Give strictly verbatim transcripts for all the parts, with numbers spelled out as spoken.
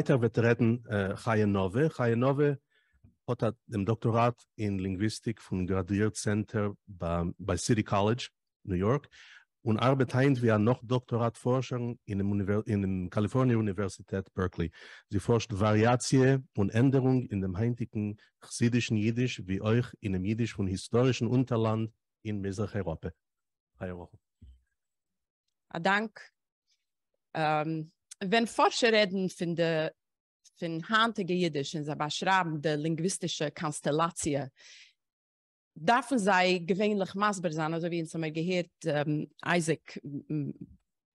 Weiter wird reden äh, Chaya Nove. Chaya Nove hat den Doktorat in Linguistik vom Graduate Center bei, bei City College, New York, und arbeitet wie ein noch Doktoratforscher in der in dem Kalifornien Universität Berkeley. Sie forscht Variation und Änderung in dem heutigen chassidischen Jiddisch, wie auch in dem Jiddisch von historischen Unterland in Mitteleuropa. Dank. Ähm, wenn Forscher reden von der von hantigen Jiddisch und sie beschreiben die linguistische Konstellation, davon sei gewöhnlich maßbar sein, also wie uns haben wir gehört, ähm, Isaac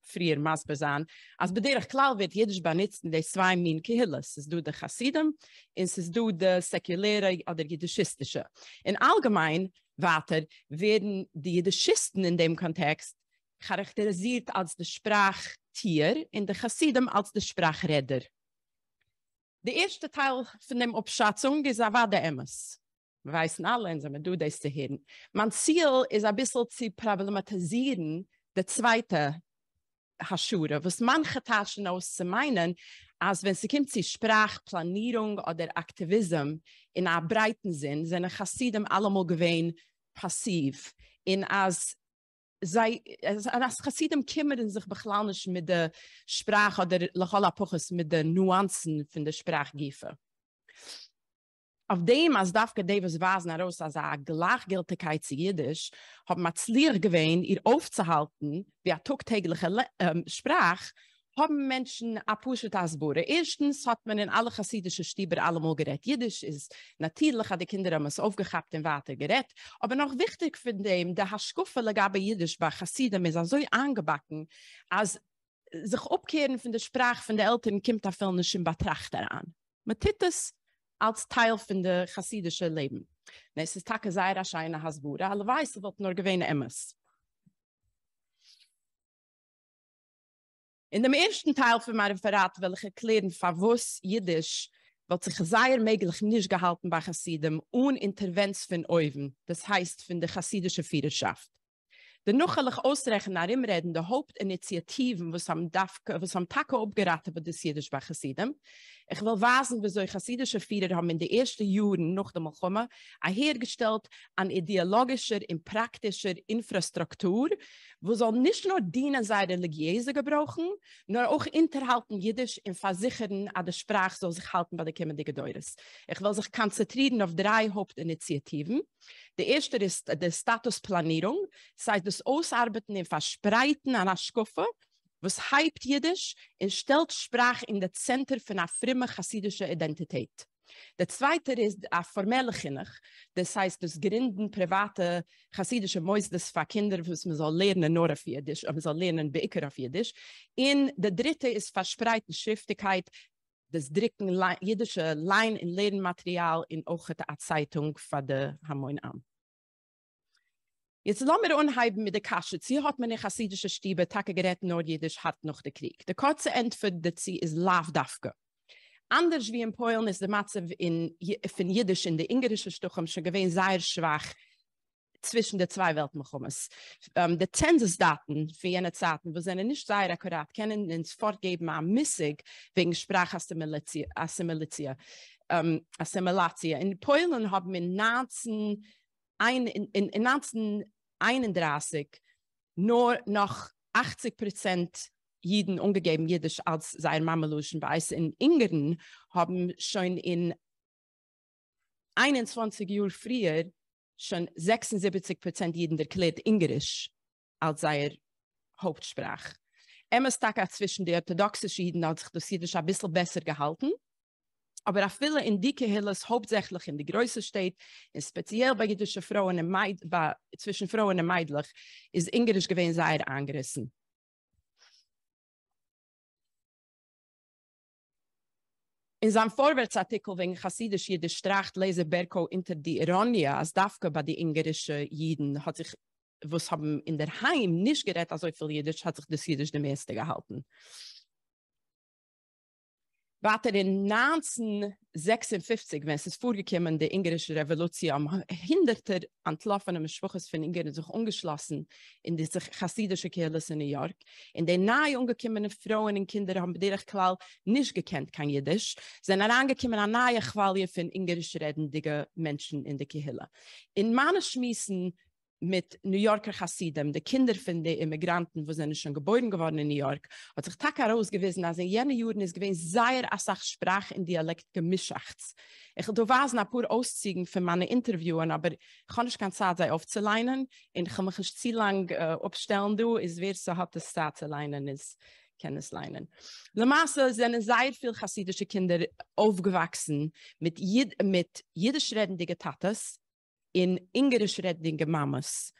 früher maßbar sein, als bei der klar wird Jiddisch benutzt in den zwei Min Kehilles. Es ist der Chassidem und es ist der säkuläre oder jiddischistische. In allgemein weiter werden die Jiddischisten in dem Kontext charakterisiert als der Sprachtier und der Chassidem als der Sprachredder. Der erste Teil von der Abschätzung ist Avada Emes. Wir wissen alle, und wir tun das zu hören. Mein Ziel ist ein bisschen zu problematisieren, der zweite Haschure, was manche Taschen aus zu meinen, als wenn es kommt zu Sprachplanierung oder Aktivismus in einem breiten Sinn, sind Chassidim allemal gewähnt passiv. In als sei als Chassidim kümmern sich beklanisch mit der Sprache oder Lachalapuches mit den Nuancen von der Sprachgiefe. Auf dem, als Davke Davis was heraus, als eine Gleichgültigkeit zu Jiddisch, hat man es leer gewähnt, ihr aufzuhalten, wie eine tagtägliche ähm, Sprache, haben Menschen abgeschüttet als Bure. Erstens hat man in alle chassidischen Stieber allemal gerät. Jiddisch ist natürlich, die Kinder haben es aufgehabt und weiter gerät. Aber noch wichtig für dem, der Haschkuffele gab Jiddisch bei Chassidem ist so angebacken, als sich abkehren von der Sprache von den Eltern kommt da viel nicht in Betracht daran. Man tut es als Teil von der chassidischen Leben. Ne, es ist Taka Zaira Scheine Hasbura, alle weiß, wird nur gewähne Emmes. In dem ersten Teil von meinem Referat will ich erklären, von was Jiddisch wird sich sehr möglich nicht gehalten bei Chassidem ohne Intervention von Oven, das heißt von der chassidischen Führerschaft. Dennoch will ich ausrechnen, nach ihm reden, die Hauptinitiativen, was am Taka abgeraten wird, das Jiddisch bei Chassidem. Ich will wasen, wieso die chassidische Führer haben in den ersten Jahren nach dem Milchumme hergestellt an ideologischer und praktischer Infrastruktur, wo soll nicht nur dienen sei religiöse gebrochen, nur auch interhalten Jiddisch und versichern, an der Sprache soll sich halten bei der kommenden Gedeures. Ich will sich konzentrieren auf drei Hauptinitiativen. Der erste ist die Statusplanierung, das heißt das Ausarbeiten und Verspreiten einer Schuffe, was hypt Jiddisch und stellt Sprache in das Zentrum von einer fremden chassidischen Identität. Der zweite ist eine formelle Kinder, das heißt das Gründen privater chassidischer Mäusdes für Kinder, was man soll lernen nur auf Jiddisch, man soll lernen bei Iker auf Jiddisch. Und der dritte ist verspreiten Schriftlichkeit, das dritten jiddische Lein- und Lernmaterial in auch der Zeitung von der Hamoin Am. Jetzt lassen wir unheiben mit der Kasche. Hier hat man eine chassidische Stiebe, Tage gerät nur Jiddisch, hat noch den Krieg. Der kurze Ende für die Zieh ist Lavdafke. Anders wie in Polen ist der Matze in, von Jiddisch in der ingerischen Stuchum schon gewesen sehr schwach zwischen den zwei Weltmachummes. Ähm, die Zensusdaten für jene Zeiten, wo sie nicht sehr akkurat kennen, ins Fortgeben an Missig wegen Sprachassimilation. Ähm, in Polen haben wir Nazen Ein, in, in, in neunzehnhunderteinunddreißig nur noch achtzig Prozent Jiden umgegeben, Jiddisch als sein Mameluschen weiß. In Ingern haben schon in einundzwanzig Jahren früher schon sechsundsiebzig Prozent Jiden erklärt Ingerisch als seine Hauptsprache. Emes Taka zwischen den orthodoxen Jiden hat sich das Jiddisch ein bisschen besser gehalten. Aber auch viele in dicke Hilles, hauptsächlich in der Größe steht, speziell bei jüdischen Frauen und Meid, bei, zwischen Frauen und Meidlich, ist Ingerisch gewesen sehr angerissen. In seinem Vorwärtsartikel wegen Chassidisch Jiddisch Stracht lese Berko inter die Ironie, als Davke bei den ingerischen Jiden hat sich, was haben in der Heim nicht geredet, als so viel Jiddisch, hat sich das Jiddisch dem Erste gehalten. Water in neunzehnhundertsechsundfünfzig, wenn es ist vorgekommen, die ingerische Revolution, haben hinderter entlaufene Mischwuches von Ingern sich umgeschlossen in diese chassidische Kirche in New York. In den nahe umgekommenen Frauen und Kinder haben bei der Klall nicht gekannt, kein Jiddisch. Sie sind herangekommen an nahe Qualien von ingerisch redenden Menschen in der Kirche. In Mann schmissen mit New Yorker Chassidem, die Kinder von den Immigranten, die sind schon geboren geworden in New York, hat sich Tag herausgewiesen, als in jenen Jahren ist gewesen, sei er als auch Sprach in Dialekt gemischt. Ich will da ein paar Ausziehen für meine Interviewen, aber ich kann nicht ganz Zeit sein aufzuleinen und ich kann mich nicht zu lang äh, aufstellen, du, ist wer so hat das Zeit zu leinen ist. Kennis leinen. Le Masse sind sehr viele chassidische Kinder aufgewachsen mit, jed mit jiddisch redenden Tatas, in ingerisch redende Mamas.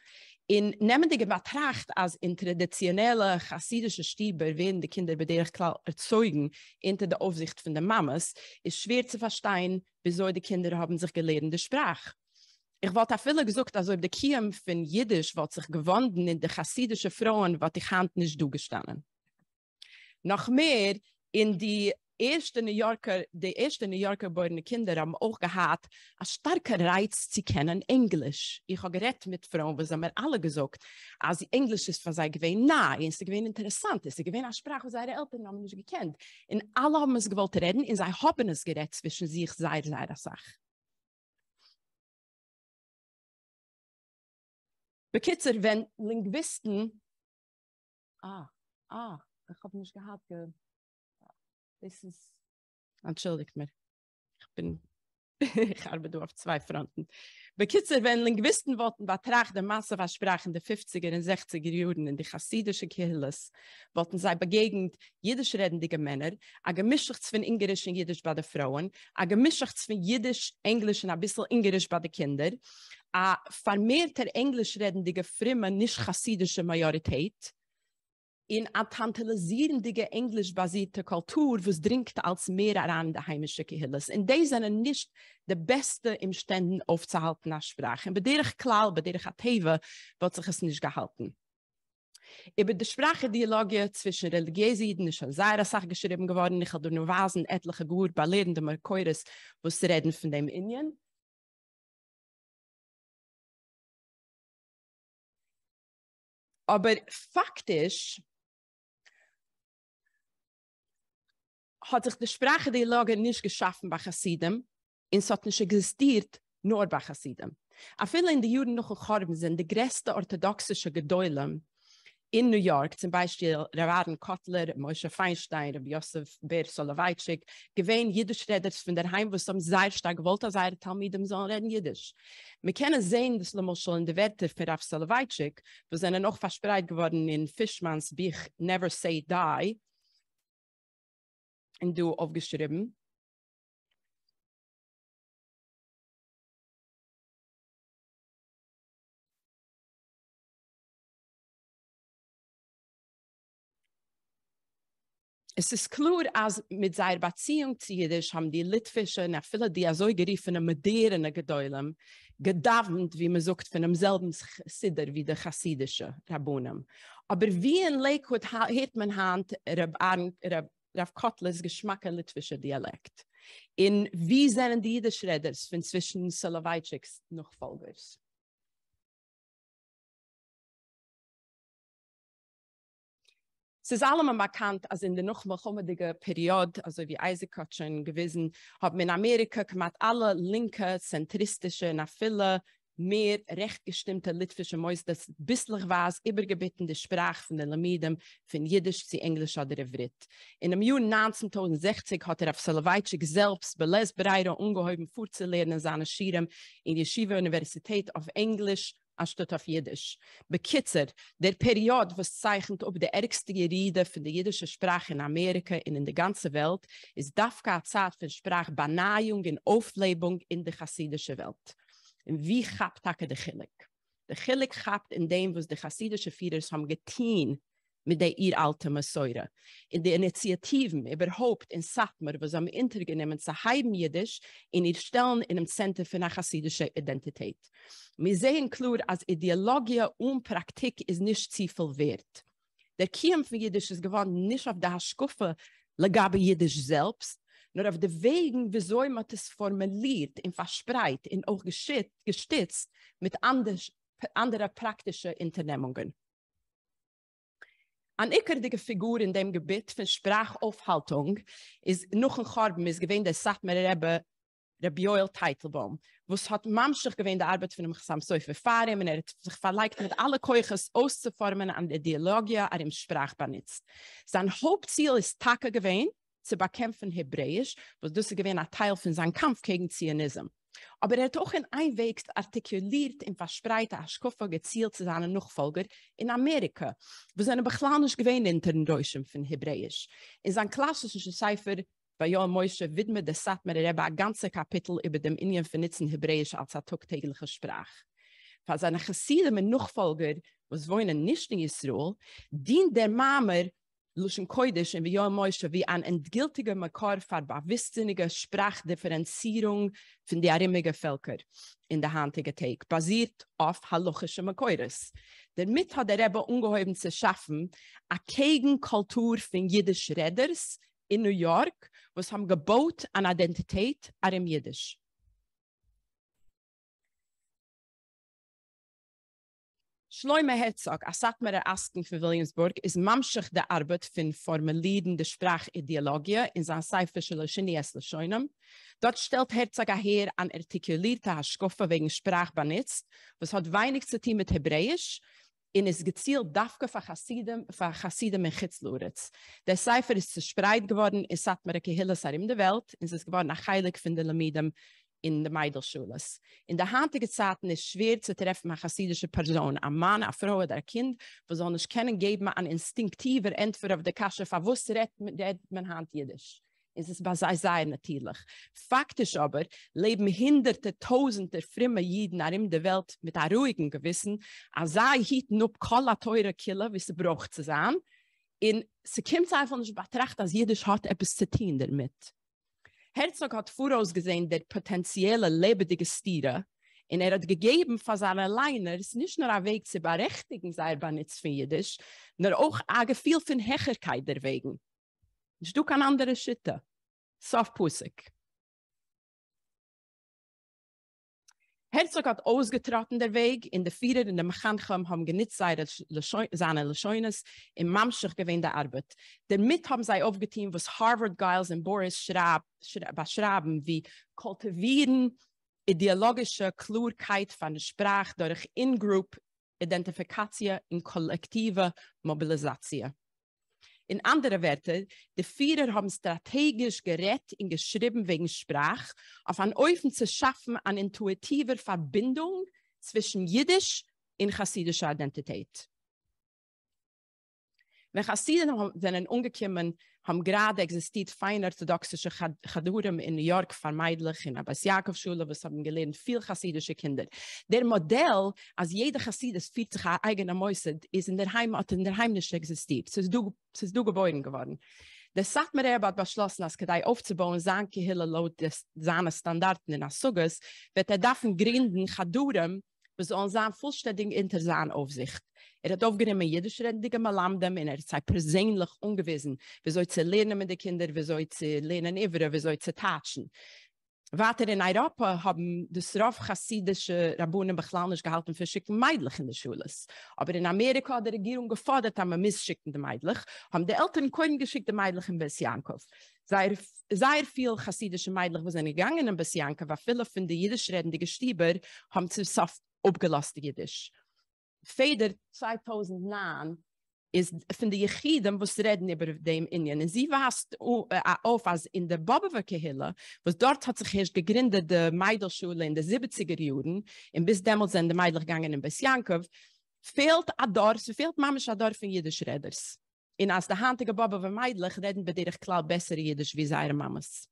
In nehmendige Betracht als in traditionelle chassidische Stieber, wenn die Kinder bei der klar erzeugen, unter der Aufsicht von der Mamas, ist schwer zu verstehen, wieso die Kinder haben sich gelernte Sprache. Ich wollte auch viele gesagt, also ob der Kiem von Jiddisch wird sich gewonnen in der chassidische Frauen, was die Hand nicht durchgestanden. Noch mehr in die Erste New Yorker, die ersten New Yorker geborenen Kinder haben auch gehabt, einen starken Reiz zu kennen, Englisch. Ich habe geredet mit Frauen, was haben wir alle gesagt, als Englisch ist für sie gewesen, nah, es ist gewesen interessant, es ist gewesen eine Sprache, die ihre Eltern haben nicht gekannt. Und alle haben es gewollt reden, und sie haben es geredet zwischen sich, sei leider Sache. Bekitzer, wenn Linguisten, ah, ah, ich habe nicht gehabt, ge Das ist, entschuldigt mir, ich bin, ich arbeite auf zwei Fronten. Bekitzer, wenn Linguisten wollten, betrachten der Masse was Sprachen der fünfziger und sechziger Jahren in die chassidische Kirches, wollten sie begegnet jiddisch redende Männer, ein Gemisch zwischen Ingerisch und Jiddisch bei den Frauen, ein Gemisch zwischen Jiddisch, Englisch und ein bisschen Ingerisch bei den Kindern, ein vermehrter englisch redende, fremde, nicht chassidische Majorität, in eine tantalisierende englisch-basierte Kultur, was dringt als mehr an der heimische Gehilles. Und die sind nicht die Beste im Ständen aufzuhalten als Sprache. Und bei der Klall, bei der Hatewe, wird sich es nicht gehalten. Über die Sprachdialoge zwischen Religiösen ist schon sehr Sache geschrieben geworden. Ich habe nur wasen etliche Gur bei Lehrenden Merkures, wo sie reden von dem Indien. Aber faktisch hat sich die Sprachdialoge nicht geschaffen bei Chassidem, und es hat nicht existiert, nur bei Chassidem. Auch viele in den Juden noch gekommen sind, die größten orthodoxischen Gedäule in New York, zum Beispiel Rav Aaron Kotler, Moshe Feinstein, Joseph Ber Soloveitchik, gewähnt jiddisch Redner von der Heim, wo es am sehr stark wollte, als er Talmidem sollen reden jiddisch. Wir können sehen, dass Lomo schon in der Werte für Rav Soloveitchik, wo sind noch verspreit geworden in Fishmans Buch Never Say Die, in du aufgeschrieben. Es ist klar, als mit seiner Beziehung zu Jiddisch haben die Litwische und viele, die so geriefene moderne Gedäule gedauert, wie man sagt, von demselben Sidder wie der chassidische Rabbonim. Aber wie in Lakewood hat man Hand Rab Arn, Rab Rav Kotlers Geschmack in litwischer Dialekt. In wie sind die Jiddisch-Reders von zwischen Soloveitchiks noch Folgers? Es ist allem bekannt, als in der noch mohammedigen Periode, also wie Isaac hat schon gewesen, haben in Amerika gemacht alle linke, zentristische, na viele mehr rechtgestimmte litwische Mäuse, das bisslich war es übergebeten die Sprache von den Lamidem, von Jiddisch zu Englisch oder Evrit. In dem Jahr neunzehnhundertsechzig hat er auf Soloveitchik selbst belesbereit und ungeheuer vorzulernen in seinen Schirren in der Shiva-Universität auf Englisch anstatt auf Jiddisch. Bekitzer, der Period, was zeichnet ob die ärgste Gerede von der jiddischen Sprache in Amerika und in der ganzen Welt, ist dafka Zeit für Sprachbenahung und Auflebung in der chassidischen Welt. Und wie gab Taka der Chilik? Der Chilik gab in dem, was die chassidischen Führers haben getan mit der ihr alten Mesäure. In den Initiativen, überhaupt in Satmar, was haben intergenommen zu heim Jiddisch, in ihr Stellen in einem Zentrum für eine chassidische Identität. Wir sehen klar, als Ideologie und Praktik ist nicht zu viel wert. Der Kiem von Jiddisch ist gewonnen nicht auf der Haschkuffe, legabe Jiddisch selbst, Nur auf den Wegen, wieso man das formuliert, in verspreit, in auch gestützt mit anders, anderer praktischen Unternehmungen. Eine ehrwürdige Figur in dem Gebiet von Sprachaufhaltung ist noch ein Chorben, ist gewesen, der Satmar Rebbe, Rebbe Yoel Teitelbaum, wo es hat mamschig gewesen, die Arbeit von dem Chassam Sofer Farim, und er hat sich verleicht, mit allen Keuches auszuformen an der Dialogie, an dem Sprachbenutz. Sein Hauptziel ist Taka gewesen, zu bekämpfen Hebräisch, was das gewesen ein Teil von seinem Kampf gegen Zionismus. Aber er hat auch in einem Weg artikuliert und verspreit, als Koffer gezielt zu seinen Nachfolgern in Amerika, wo seine Beklanisch gewähnt in den Deutschen von Hebräisch. In seinem klassischen Cipher bei Yoel Moshe widmet der Satmar Rebbe ein ganzes Kapitel über dem Indien vernitzen Hebräisch als eine tagtägliche Sprache. Für seine Chassidim und Nachfolger, die wohnen nicht in Israel, dient der Mamer Luschen Koidisch in Yoel Moshe wie ein endgültiger Makar für bewusstsinniger Sprachdifferenzierung von den arimmigen Völkern in der Handige Teig, basiert auf halochische Makares. Damit hat der Rebbe ungeheuer zu schaffen, eine Gegenkultur von Jiddisch Reders in New York, was haben gebaut an Identität arim Jiddisch. Shloyme Hertsog, a Satmarer Asken von Williamsburg, ist mamschig der Arbeit von Formulieren der Sprachideologie in seiner Seife Schleschini-Eslescheunem. Dort stellt Hertsog her an artikulierte Haschkoffe wegen Sprachbanitz, was hat wenig zu tun mit Hebräisch, und ist gezielt dafke für Chassidem, für Chassidem in Chitzluretz. Der Seife ist zerspreit geworden in Satmarer Kehilles in der Welt, und es ist geworden nach Heilig von den Lamidem in der Meidelschules. In der heutigen Zeit ist es schwer zu treffen, eine chassidische Person, ein Mann, eine Frau oder ein Kind, besonders kennen geben an instinktiver Entwurf auf der Kasche, von was redet man Hand Jiddisch. Es ist bei sei natürlich. Faktisch aber leben hinderte tausende fremde Jiden in der Welt mit einem ruhigen Gewissen, als sei hiet nur keine teure Kille, wie sie braucht zu sein. Und sie kommt einfach nicht betracht, dass Jiddisch hat etwas zu tun damit. Hertsog hat vorausgesehen der potenzielle lebendige Stiere, und er hat gegeben für seine Leiner nicht nur ein Weg zu berechtigen, sei er aber nichts für Jiddisch, sondern auch ein Gefühl von Hecherkeit der Wegen. Ich tue keine andere Schütte. Softpussig. Hertsog hat ausgetrotten der Weg, in der Vierer, in der Mechanchem, haben genitzt seine Lescheunes im Mamschig gewähnte Arbeit. Damit haben sie aufgetein, was Harvard Giles und Boris beschreiben, wie kultivieren ideologische Klurkeit von der Sprache durch In-Group-Identifikation und kollektive Mobilisation. In anderen Werten, die Vierer haben strategisch gerät und geschrieben wegen Sprache, auf ein Öfen zu schaffen an intuitiver Verbindung zwischen Jiddisch und chassidischer Identität. Wenn Chassiden sind umgekommen, haben gerade existiert feine orthodoxische Chadurim in New York, vermeidlich in der Beis Yaakov Schule, was haben gelernt, viele chassidische Kinder. Der Modell, als jeder Chassidus führt sich an eigener Mäuse, ist in der Heimat, in der Heim nicht existiert. Es ist du, du geboren geworden. Der Satmar Rebbe hat beschlossen, als Kedai aufzubauen, sein Gehille laut seiner Standarten in Asugis, wird er davon gründen, Chadurim, was uns an vollständig hinter seiner Aufsicht. Er hat aufgenommen, jedes Rendige Malamdem, und er sei persönlich ungewiesen. Wir sollen zu lernen mit den Kindern, wir sollen zu lernen über, wir sollen zu tatschen. Weiter in Europa haben das Rav chassidische Rabbunen Bechlanisch gehalten für schicken Meidlich in der Schule. Aber in Amerika hat die Regierung gefordert, dass man missschickende Meidlich, haben die Eltern keinen geschickten Meidlich in Beis Yaakov. Sehr, sehr viele chassidische Meidlich, die sind gegangen in Beis Yaakov, weil viele von den jüdisch redenden Stieber haben zu Saft abgelastet Jiddisch. Feder zweitausendneun ist von den Jechiden, die reden über dem Indien. Und sie weist auf, als in der Bobover Kehille, was dort hat sich erst gegründet, die Meidelschule in den siebziger Jahren, und bis damals sind die Meidler gegangen in Beis Yaakov, fehlt ein Dorf, fehlt Mamesh ein Dorf von Jiddisch Reders. Und als die handige Bobover Meidler reden bei dir klar besser Jiddisch wie seine Mames.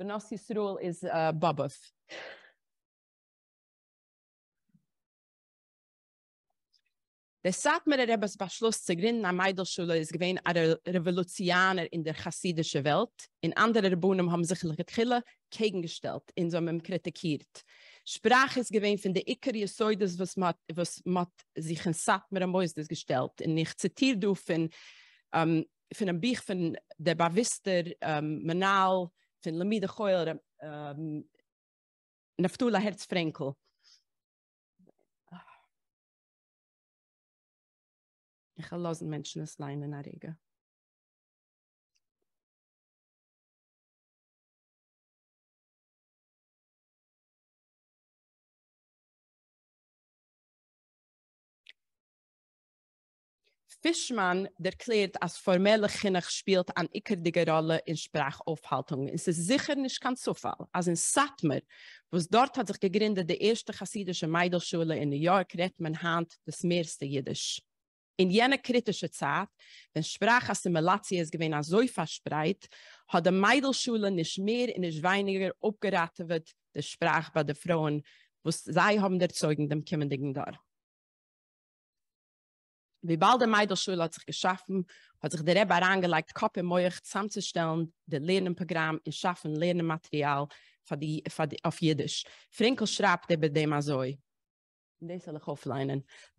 Benos Yisroel is uh, Bobov. Der Satmar Rebbes Beschluss zu gründen an Meidelschule ist gewesen ein Revolutionär in der chassidischen Welt. In anderen Rebunen haben sich Lechitchille gegengestellt, in so einem kritikiert. Sprache ist gewesen von der Ikeri Soides, was man was man sich in Satmar am Moisdes gestellt. Und ich zitiere du von, ähm, von einem Buch von der Bavister, ähm, Manal, von Lamida Choyler, ähm, Naftole Hertsfrenkl. Ich lasse Menschen es leinen erregen. Fishman erklärt, als formelle Kinder spielt eine ikerdige Rolle in Sprachaufhaltung. Es ist sicher nicht kein Zufall. Also in Satmar, wo dort hat sich gegründet, die erste chassidische Meidelschule in New York, redet man Hand das meiste Jiddisch. In jener kritischen Zeit, wenn Sprachassimilation es gewesen so verspreit, hat die Meidelschule nicht mehr und nicht weniger abgeraten wird, die Sprache bei den Frauen, wo sie haben erzeugen, dem kommenden Jahr. Wie bald die Meidelschule hat sich geschaffen, hat sich der Rebbe herangelegt, Kopf und Moich zusammenzustellen, das Lernenprogramm und schaffen Lernenmaterial für die, für die, auf Jiddisch. Frenkel schreibt über dem Azoi. The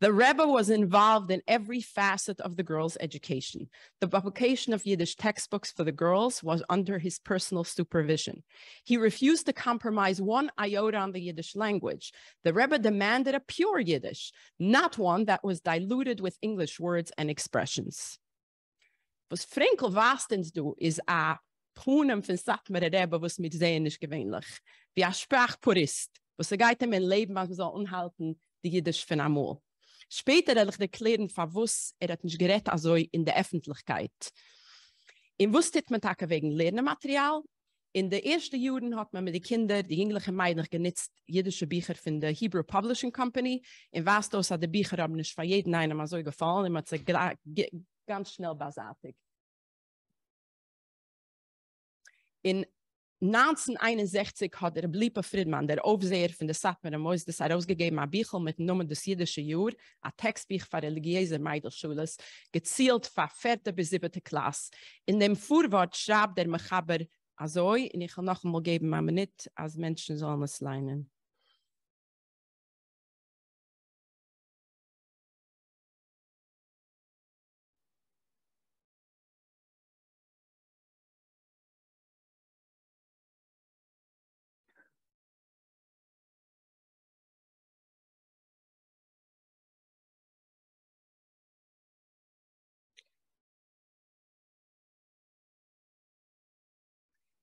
Rebbe was involved in every facet of the girls' education. The publication of Yiddish textbooks for the girls was under his personal supervision. He refused to compromise one iota on the Yiddish language. The Rebbe demanded a pure Yiddish, not one that was diluted with English words and expressions. Was Frenkel Wastens do is a punem von Satmar Rebbe was mit sehen nicht gewöhnlich, wie a Sprachpurist, was er geht in mein Leben, was man soll unhalten, die Jiddisch von einmal. Später will ich erklären, von was er hat nicht gerät, also in der Öffentlichkeit. Im wusstet man Tage wegen Lernmaterial. In den ersten Jahren hat man mit den Kindern, die jünglichen Mädchen, genutzt jüdische Bücher von der Hebrew Publishing Company. In Wastos hat die Bücher haben nicht für jeden einen so gefallen, und man hat sie ganz schnell basatig. In nineteen sixty-one hat der Lipa Friedman, der Aufseher von der Satmar am Moisdes, herausgegeben ein Büchel mit dem Namen des jüdischen Jahres, ein Textbuch für religiöse Meidelschulen, gezielt für vierte bis siebte Klasse. In dem Vorwort schreibt der Mechaber Azoi, und ich will noch einmal geben, aber nicht, als Menschen sollen es lernen.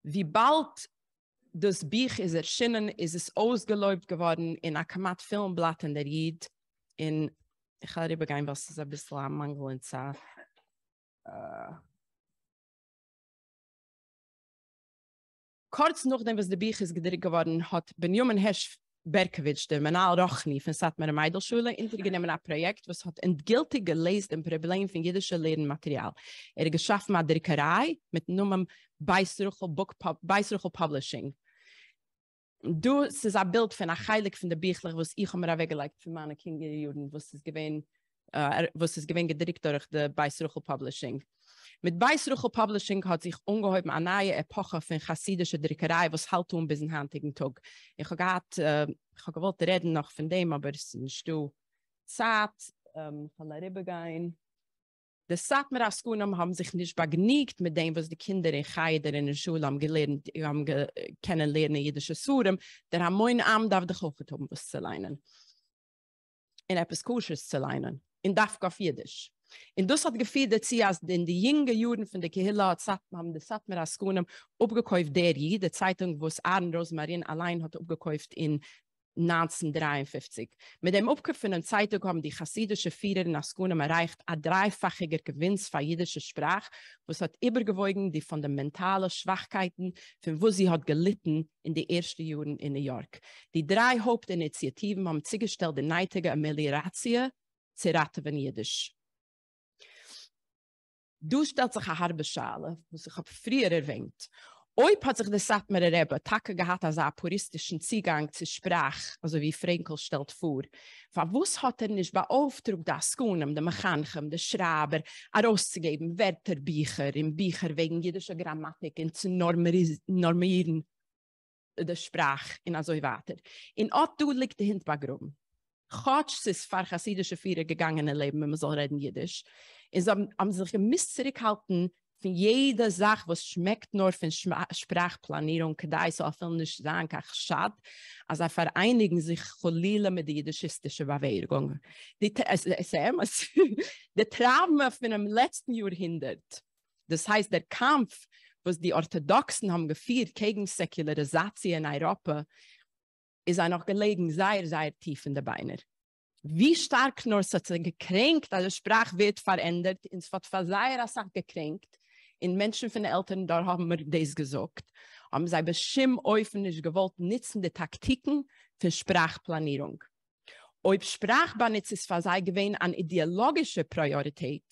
Wie bald das Buch ist erschienen, ist es ausgeläubt geworden in Akamat Filmblatt in der Jid. In, ich kann darüber gehen, was ist ein bisschen ein Mangel in Zeit. Uh. Kurz nachdem was das Buch ist gedreht geworden, hat Benjamin Hesh Berkovicz, der Menal Rochni von Satmar Meidelschule, intergenommen ein Projekt, was hat endgültig gelöst im Problem von jüdischem Lernmaterial. Er geschaffen eine Druckerei mit Namen Beis Yaakov Publishing. Du, es ist ein Bild von einem Heilig von der Büchler, was ich immer weggelegt für meine Kinderjuden, was es gewesen, äh, was es gewesen gedrückt durch die Beis Yaakov Publishing. Mit Beis Yaakov Publishing hat sich ungeheuer eine neue Epoche von chassidischer Druckerei, was halt um bis in handigen Tag. Ich habe gerade, äh, ich habe gewollt reden noch von dem, aber es ist nicht so zart, ähm, von der Rippe gehen. Die Satmar Askunam haben sich nicht begnügt mit dem, was die Kinder in Chayder in der Schule haben gelernt, haben ge kennenlernen jüdische Surem, der haben moin Abend auf der Koche um was zu lernen. In etwas Kusches zu lernen. In Dafkaf Jiddisch. Und das hat gefeiert, sie als in die jungen Juden von der Kehilla haben die Satmar Askunam abgekauft, der jede Zeitung, wo es Aaron Rosmarin allein hat abgekauft in nineteen fifty-three. Mit dem Aufkauf von der Zeitung haben die chassidischen Führer in Askunam erreicht ein dreifachiger Gewinn für jüdische Sprache, was hat übergewogen die fundamentalen Schwachkeiten, von wo sie hat gelitten in den ersten Jahren in New York. Die drei Hauptinitiativen haben zugestellt die neidige Amelioration zu retten von Jiddisch. Du stellt sich eine halbe Schale, was ich habe früher erwähnt. Oib hat sich der Satmar Rebbe Tage gehabt als einen puristischen Zugang zur Sprache, also wie Frenkel stellt vor. Von was hat er nicht beauftragt, das Askunam, den Mechanichem, den Schreiber, herauszugeben, Wörterbücher, in Bücher wegen jüdischer Grammatik und zu normieren? der Sprache und so weiter. In Otto liegt der Hintergrund. Gott ist für chassidische Führer gegangen im Leben, wenn man so reden Jiddisch. Und sie haben sich gemisst zurückhalten von jeder Sache, was schmeckt nur von Sprachplanierung, da ist auch viel nicht sagen, ach schad, also vereinigen sich Cholila mit der jüdischistischen Bewegung. Die Trauma von dem letzten Jahrhundert, das heißt der Kampf, was die Orthodoxen haben geführt gegen Säkularisation in Europa, ist auch noch gelegen, sehr, sehr tief in den Beinen. Wie stark nur sozusagen gekränkt, also Sprache wird verändert, es wird von sehr stark gekränkt. In Menschen von den Eltern, da haben wir das gesagt. Haben sie bestimmt öffentlich gewollt, nützen die Taktiken für Sprachplanierung. Ob Sprachbanitz ist für sie gewesen an ideologische Priorität,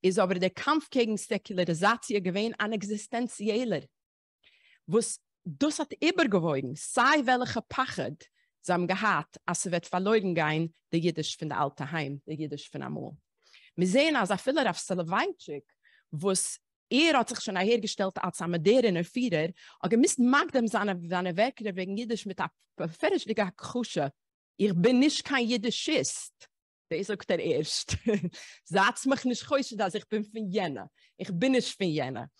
ist aber der Kampf gegen Säkularisation gewesen an existenzieller. Was das hat übergewogen, sei welche Pachet sie haben gehabt, als sie wird verloren gehen, der Jiddisch von der alten Heim, der Jiddisch von Amol. Wir sehen also viele Rav Soloveitchik, wo er hat sich schon hergestellt als Amadeirener Führer, und gemisst mag dem seine, seine Werke wegen Jiddisch mit einer ferischlichen Kusche. Ich bin nicht kein Jiddischist. Das ist auch der Erste. Satz mich nicht schäuschen, dass ich bin von Jena. Ich bin nicht von Jena.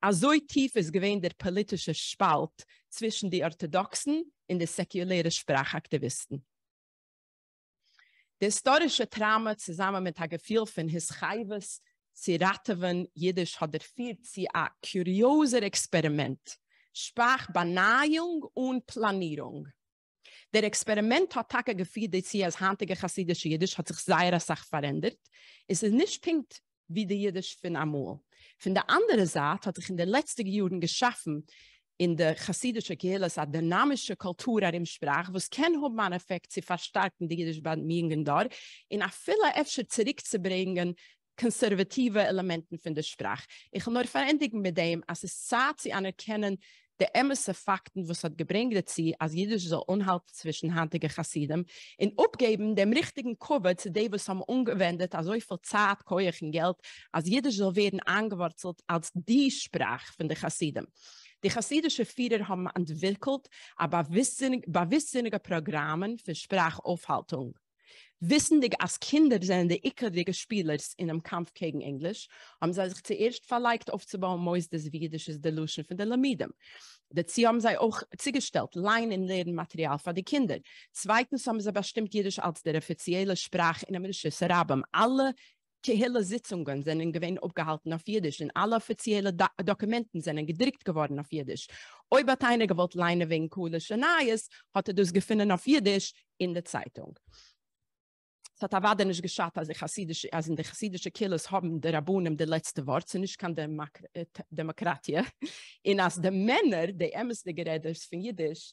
Also tief ist gewesen der politische Spalt zwischen den Orthodoxen und den säkulären Sprachaktivisten. Der historische Trauma zusammen mit dem Gefühl von Hischaiwes, Zirateven, Jiddisch hat erfüllt sie ein kurioser Experiment. Sprachbanayung und Planierung. Der Experiment hat Tage geführt, dass sie als handige chassidische Jiddisch hat sich sehr sach verändert. Es ist nicht pinkt wie der Jiddisch von Amul. Von der anderen Seite hat sich in den letzten Jahren geschaffen, in der chassidischen Kehle, eine dynamische Kultur in der Sprache, was kein Hauptmann-Effekt, sie verstärken die jüdischen Bandmingen da, in auf viele Äpfel zurückzubringen, konservative Elemente von der Sprache. Ich kann nur verendigen mit dem, als es sagt, sie anerkennen, die ämste Fakten, was hat gebringt sie, als jüdisch so Unhalt zwischen handigen Chassidem, in Upgeben dem richtigen Cover zu dem, was haben umgewendet, also viel Zeit, Keuchen, Geld, als jüdisch so werden angewurzelt als die Sprache von den Chassidem. Die chassidische Führer haben entwickelt, aber bewusstsinnigen Programmen für Sprachaufhaltung. Wissendig als Kinder sind die ickerige Spieler in einem Kampf gegen Englisch, haben sie sich zuerst verleicht aufzubauen, Mois des jüdisches Delusion von den Lamiden. Dazu haben sie auch zugestellt, Leinen lernen Material für die Kinder. Zweitens haben sie bestimmt Jiddisch als der offizielle Sprache in amerikanischen Raben. Alle Kehle Sitzungen sind in Gewinn abgehalten auf Jiddisch, und alle offiziellen Do Dokumenten sind gedrückt geworden auf Jiddisch. Über Teine gewollt Leine wegen cooler Schneis, hat er das gefunden auf Jiddisch in der Zeitung. Es hat aber nicht geschafft, als in den chassidischen Killers haben die Rabunen das letzte Wort, sie nicht kann die Demokratie. Und als die Männer, die ämsten Geräte von Jiddisch,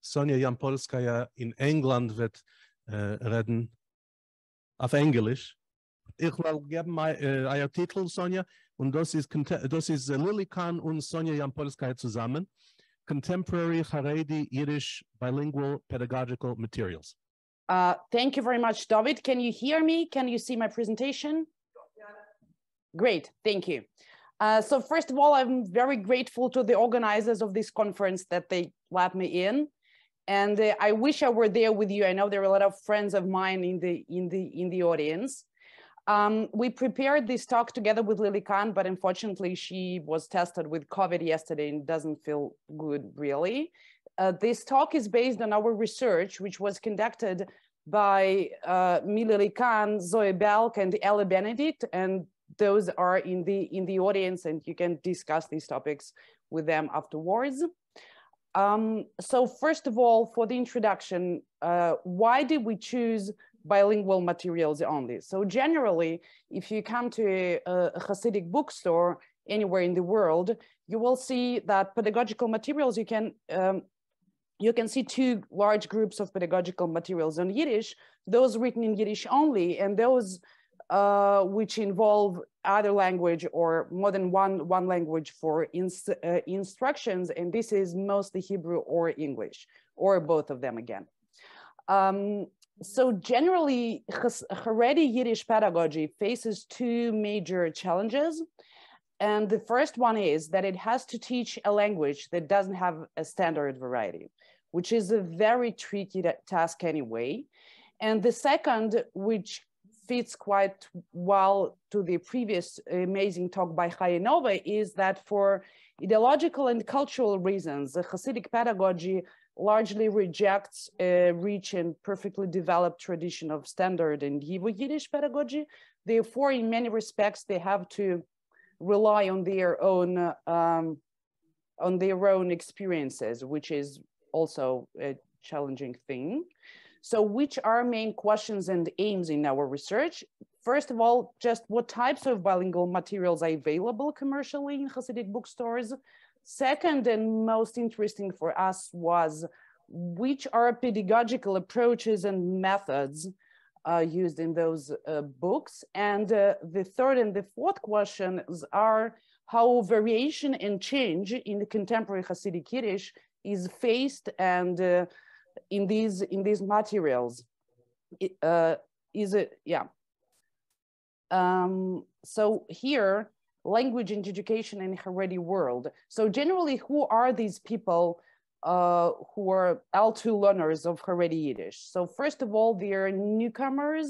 Sonya Yampolskaya in England wird äh, reden auf Englisch. Ich will geben mein, äh, euer Titel, Sonya, und das ist, das ist äh, Lily Kahn und Sonya Yampolskaya zusammen. Contemporary Haredi Yiddish Bilingual Pedagogical Materials. Uh, thank you very much, David. Can you hear me? Can you see my presentation? Yeah. Great, thank you. Uh, so first of all, I'm very grateful to the organizers of this conference that they let me in. And uh, I wish I were there with you. I know there are a lot of friends of mine in the, in the, in the audience. Um, we prepared this talk together with Lily Kahn, but unfortunately she was tested with COVID yesterday and doesn't feel good really. Uh, this talk is based on our research, which was conducted by uh, Lily Kahn, Zoe Belk, and Ella Benedict, and those are in the in the audience, and you can discuss these topics with them afterwards. Um, so, first of all, for the introduction, uh, why did we choose bilingual materials only? So, generally, if you come to a, a Hasidic bookstore anywhere in the world, you will see that pedagogical materials you can um, you can see two large groups of pedagogical materials on Yiddish, those written in Yiddish only, and those uh, which involve other language or more than one, one language for inst uh, instructions, and this is mostly Hebrew or English, or both of them again. Um, so generally, Haredi Yiddish pedagogy faces two major challenges. And the first one is that it has to teach a language that doesn't have a standard variety, which is a very tricky task anyway. And the second, which fits quite well to the previous amazing talk by Chaya Nove, is that for ideological and cultural reasons, the Hasidic pedagogy largely rejects a rich and perfectly developed tradition of standard and YIVO Yiddish pedagogy. Therefore, in many respects, they have to rely on their own um, on their own experiences, which is also a challenging thing. So, which are main questions and aims in our research? First of all, just what types of bilingual materials are available commercially in Hasidic bookstores? Second, and most interesting for us, was which are pedagogical approaches and methods Uh, used in those uh, books. And uh, the third and the fourth questions are how variation and change in the contemporary Hasidic Yiddish is faced, and uh, in these in these materials it, uh, is it yeah. Um, so here, language and education in Haredi world. So generally, who are these people? Uh, who are L two learners of Haredi Yiddish. So first of all, they are newcomers,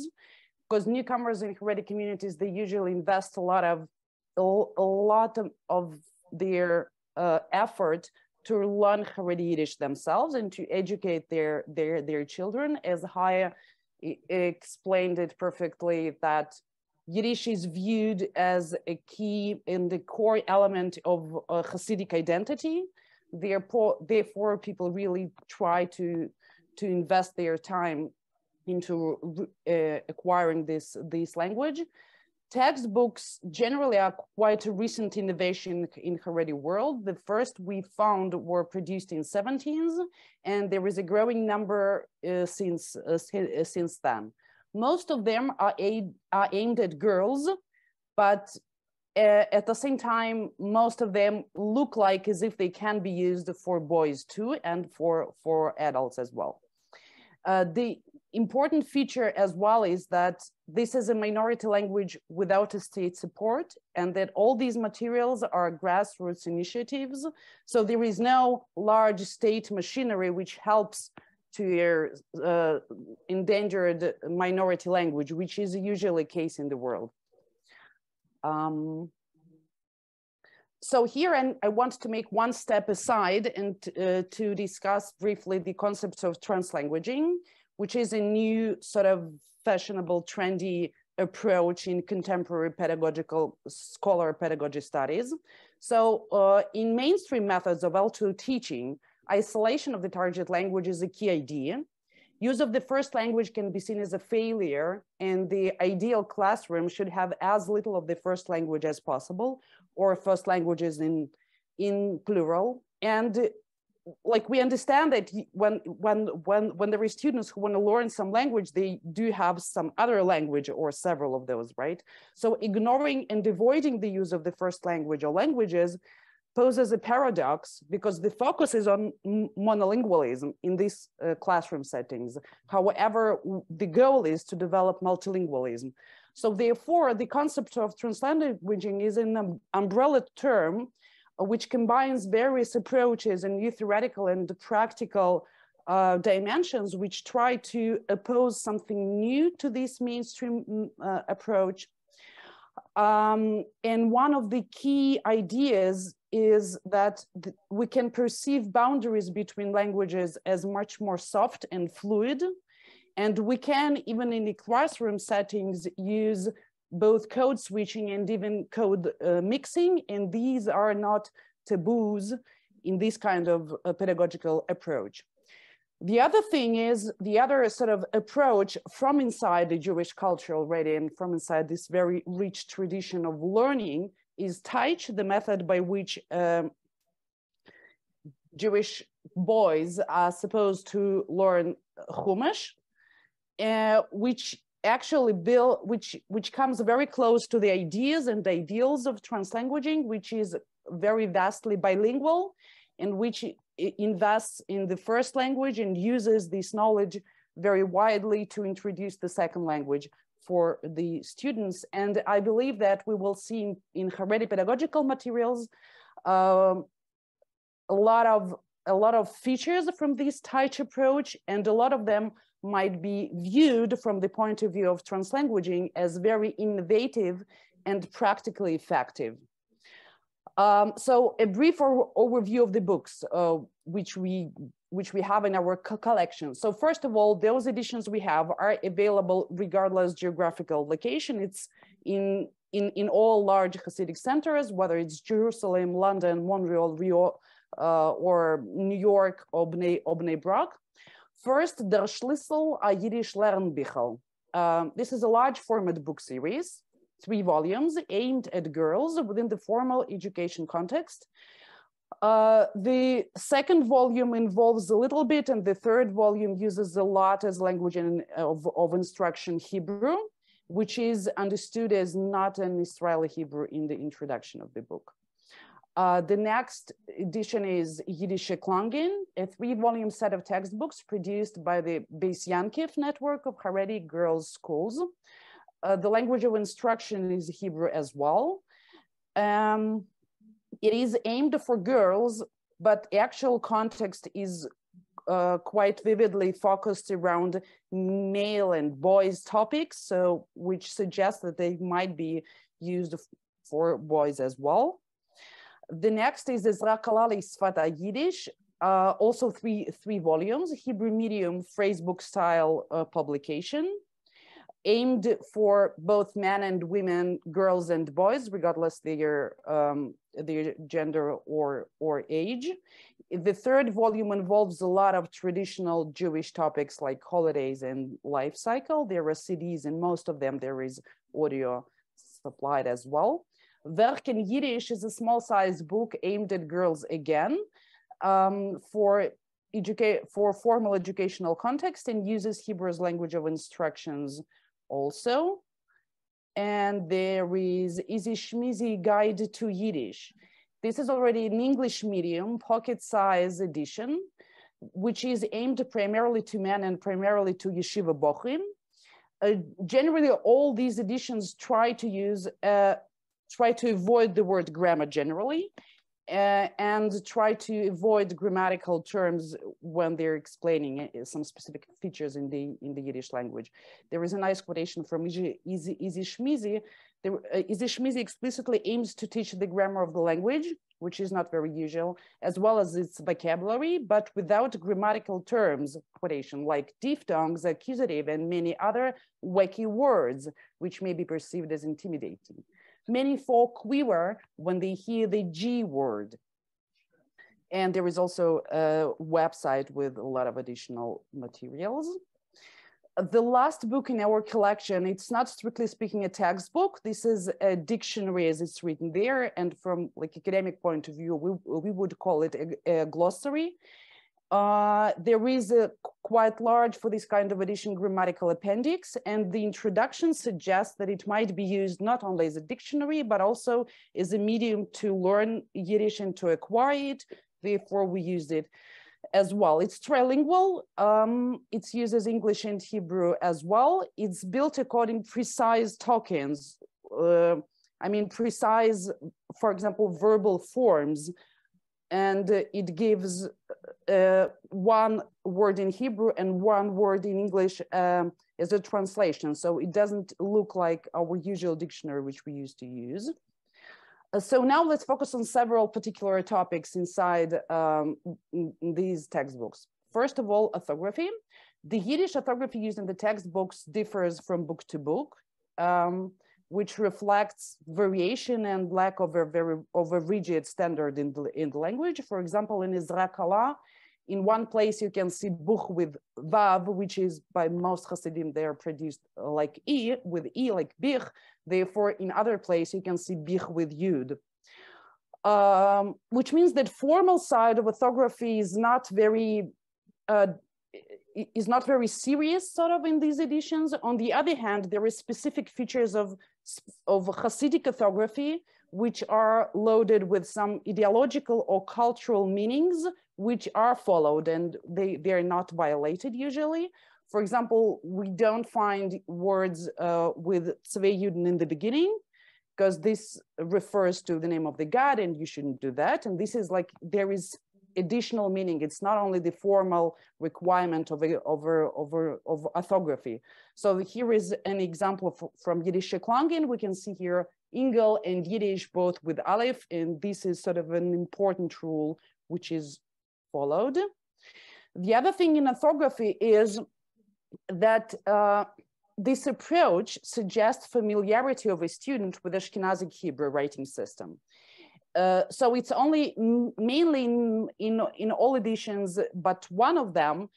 because newcomers in Haredi communities, they usually invest a lot of, a lot of their uh, effort to learn Haredi Yiddish themselves and to educate their, their, their children. As Chaya explained it perfectly, that Yiddish is viewed as a key and the core element of uh, Hasidic identity. Therefore, therefore, people really try to to invest their time into uh, acquiring this this language. Textbooks generally are quite a recent innovation in Haredi world. The first we found were produced in seventeens, and there is a growing number uh, since uh, since then. Most of them are, aid, are aimed at girls, but Uh, at the same time, most of them look like as if they can be used for boys too, and for, for adults as well. Uh, the important feature as well is that this is a minority language without a state support, and that all these materials are grassroots initiatives. So there is no large state machinery which helps to uh, endangered minority language, which is usually the case in the world. Um, so here, and I want to make one step aside and uh, to discuss briefly the concept of translanguaging, which is a new sort of fashionable, trendy approach in contemporary pedagogical scholar pedagogy studies. So uh, in mainstream methods of L two teaching, isolation of the target language is a key idea. Use of the first language can be seen as a failure, and the ideal classroom should have as little of the first language as possible, or first languages in, in plural. And like we understand that when, when, when, when there are students who want to learn some language, they do have some other language or several of those, right? So ignoring and avoiding the use of the first language or languages poses a paradox, because the focus is on monolingualism in these uh, classroom settings. However, the goal is to develop multilingualism. So therefore, the concept of translanguaging is an um, umbrella term which combines various approaches and new theoretical and practical uh, dimensions, which try to oppose something new to this mainstream uh, approach. Um, and one of the key ideas is that th we can perceive boundaries between languages as much more soft and fluid, and we can, even in the classroom settings, use both code switching and even code uh, mixing, and these are not taboos in this kind of uh, pedagogical approach. The other thing is, the other sort of approach from inside the Jewish culture already, and from inside this very rich tradition of learning, is Taich, the method by which um, Jewish boys are supposed to learn Chumash, uh, which actually build, which, which comes very close to the ideas and the ideals of translanguaging, which is very vastly bilingual, and which invests in the first language and uses this knowledge very widely to introduce the second language for the students. And I believe that we will see in, in Haredi pedagogical materials um, a lot of a lot of features from this Teich approach, and a lot of them might be viewed from the point of view of translanguaging as very innovative and practically effective. Um, so a brief over overview of the books uh, which we which we have in our co collection. So first of all, those editions we have are available regardless geographical location. It's in in in all large Hasidic centers, whether it's Jerusalem, London, Montreal, Rio, uh, or New York, or Bnei, or Bnei Brak. First, Der Schlüssel a Yiddish Lernbuchel. Um, this is a large format book series, three volumes aimed at girls within the formal education context. Uh, the second volume involves a little bit, and the third volume uses a lot as language in, of, of instruction Hebrew, which is understood as not an Israeli Hebrew in the introduction of the book. Uh, the next edition is Yiddishe Klangin, a three-volume set of textbooks produced by the Beis Yaakov network of Haredi girls' schools. Uh, the language of instruction is Hebrew as well. Um, it is aimed for girls, but actual context is uh, quite vividly focused around male and boys topics, so which suggests that they might be used for boys as well. The next is Ezra Kalali Sfata Yiddish, uh, also three, three volumes, Hebrew medium phrasebook style uh, publication, aimed for both men and women, girls and boys, regardless their, um, their gender or, or age. The third volume involves a lot of traditional Jewish topics like holidays and life cycle. There are C Ds, and most of them there is audio supplied as well. Werk in Yiddish is a small size book aimed at girls again um, for educate for formal educational context, and uses Hebrew as language of instructions also. And there is Easy Schmeezy Guide to Yiddish. This is already an English medium pocket size edition, which is aimed primarily to men and primarily to yeshiva bochim. Uh, generally, all these editions try to use, uh, try to avoid the word grammar generally, uh, and try to avoid grammatical terms when they're explaining some specific features in the in the Yiddish language. There is a nice quotation from Izi Schmizi. Izi Schmizi explicitly aims to teach the grammar of the language, which is not very usual, as well as its vocabulary, but without grammatical terms, quotation, like diphthongs, accusative, and many other wacky words, which may be perceived as intimidating. Many folk quiver when they hear the G word. And there is also a website with a lot of additional materials. The last book in our collection, it's not strictly speaking a textbook. This is a dictionary as it's written there. And from like academic point of view, we, we would call it a, a glossary. Uh, there is a quite large, for this kind of edition, grammatical appendix, and the introduction suggests that it might be used not only as a dictionary, but also as a medium to learn Yiddish and to acquire it. Therefore, we used it as well. It's trilingual. Um, it uses English and Hebrew as well. It's built according to precise tokens. Uh, I mean, precise, for example, verbal forms. And it gives uh, one word in Hebrew and one word in English um, as a translation. So it doesn't look like our usual dictionary, which we used to use. Uh, so now let's focus on several particular topics inside um, in, in these textbooks. First of all, orthography. The Yiddish orthography used in the textbooks differs from book to book, um, which reflects variation and lack of a very of a rigid standard in the, in the language. For example, in Ezra Kala, in one place you can see Buch with Vav, which is by most Hasidim, they are produced like E, with E, like Bich. Therefore, in other place you can see Bich with Yud. um, which means that formal side of orthography is not very uh, is not very serious sort of in these editions. On the other hand, there is specific features of of Hasidic orthography which are loaded with some ideological or cultural meanings which are followed, and they, they are not violated usually. For example, we don't find words uh, with Tzvei Yudin in the beginning, because this refers to the name of the god and you shouldn't do that. And this is like, there is additional meaning. It's not only the formal requirement of, a, of, a, of, a, of orthography. So here is an example from Yiddish Klangen. We can see here Ingel and Yiddish both with Aleph, and this is sort of an important rule which is followed. The other thing in orthography is that uh, this approach suggests familiarity of a student with Ashkenazic Hebrew writing system. Uh, so it's only mainly in, in, in all editions, but one of them,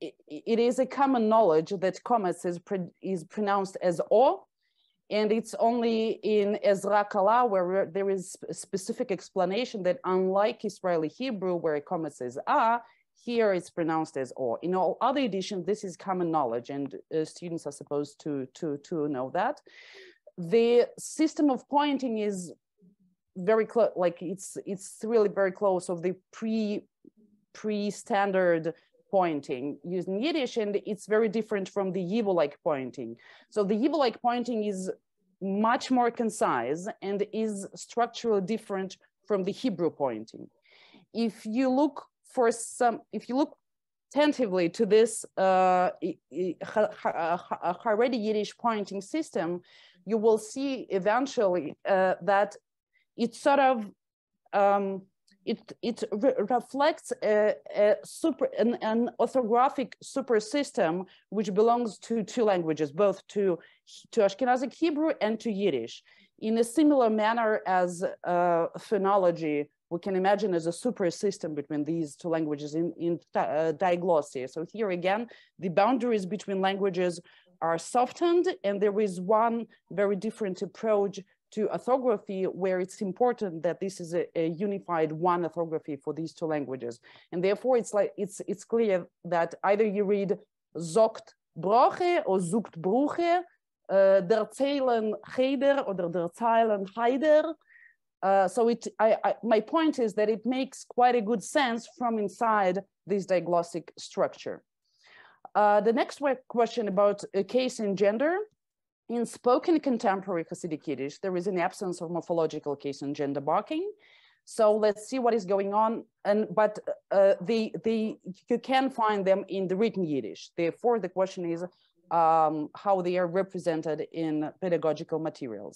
it, it is a common knowledge that commas is, pre is pronounced as O, and it's only in Ezra Kala where there is a specific explanation that unlike Israeli Hebrew where commas is A, here it's pronounced as O. In all other editions, this is common knowledge, and uh, students are supposed to, to, to know that. The system of pointing is very close, like it's, it's really very close of the pre, pre-standard pointing used in Yiddish, and it's very different from the YIVO-like pointing. So the YIVO-like pointing is much more concise and is structurally different from the Hebrew pointing. If you look for some, if you look attentively to this uh, Haredi Yiddish pointing system, you will see eventually uh, that it sort of, um, it, it re reflects a, a super, an, an orthographic super system which belongs to two languages, both to, to Ashkenazic Hebrew and to Yiddish, in a similar manner as uh, phonology we can imagine as a super system between these two languages in, in uh, diglossia. So here again, the boundaries between languages are softened, and there is one very different approach to orthography where it's important that this is a, a unified one orthography for these two languages. And therefore it's like, it's, it's clear that either you read zogt broche or zugt bruche, uh, der zeilen heider or der zeilen heider. Uh, so it, I, I, my point is that it makes quite a good sense from inside this diglossic structure. Uh, the next question about a case in gender. In spoken contemporary Hasidic Yiddish, there is an absence of morphological case in gender marking. So let's see what is going on. And But uh, the, the, you can find them in the written Yiddish. Therefore, the question is, Um, how they are represented in pedagogical materials.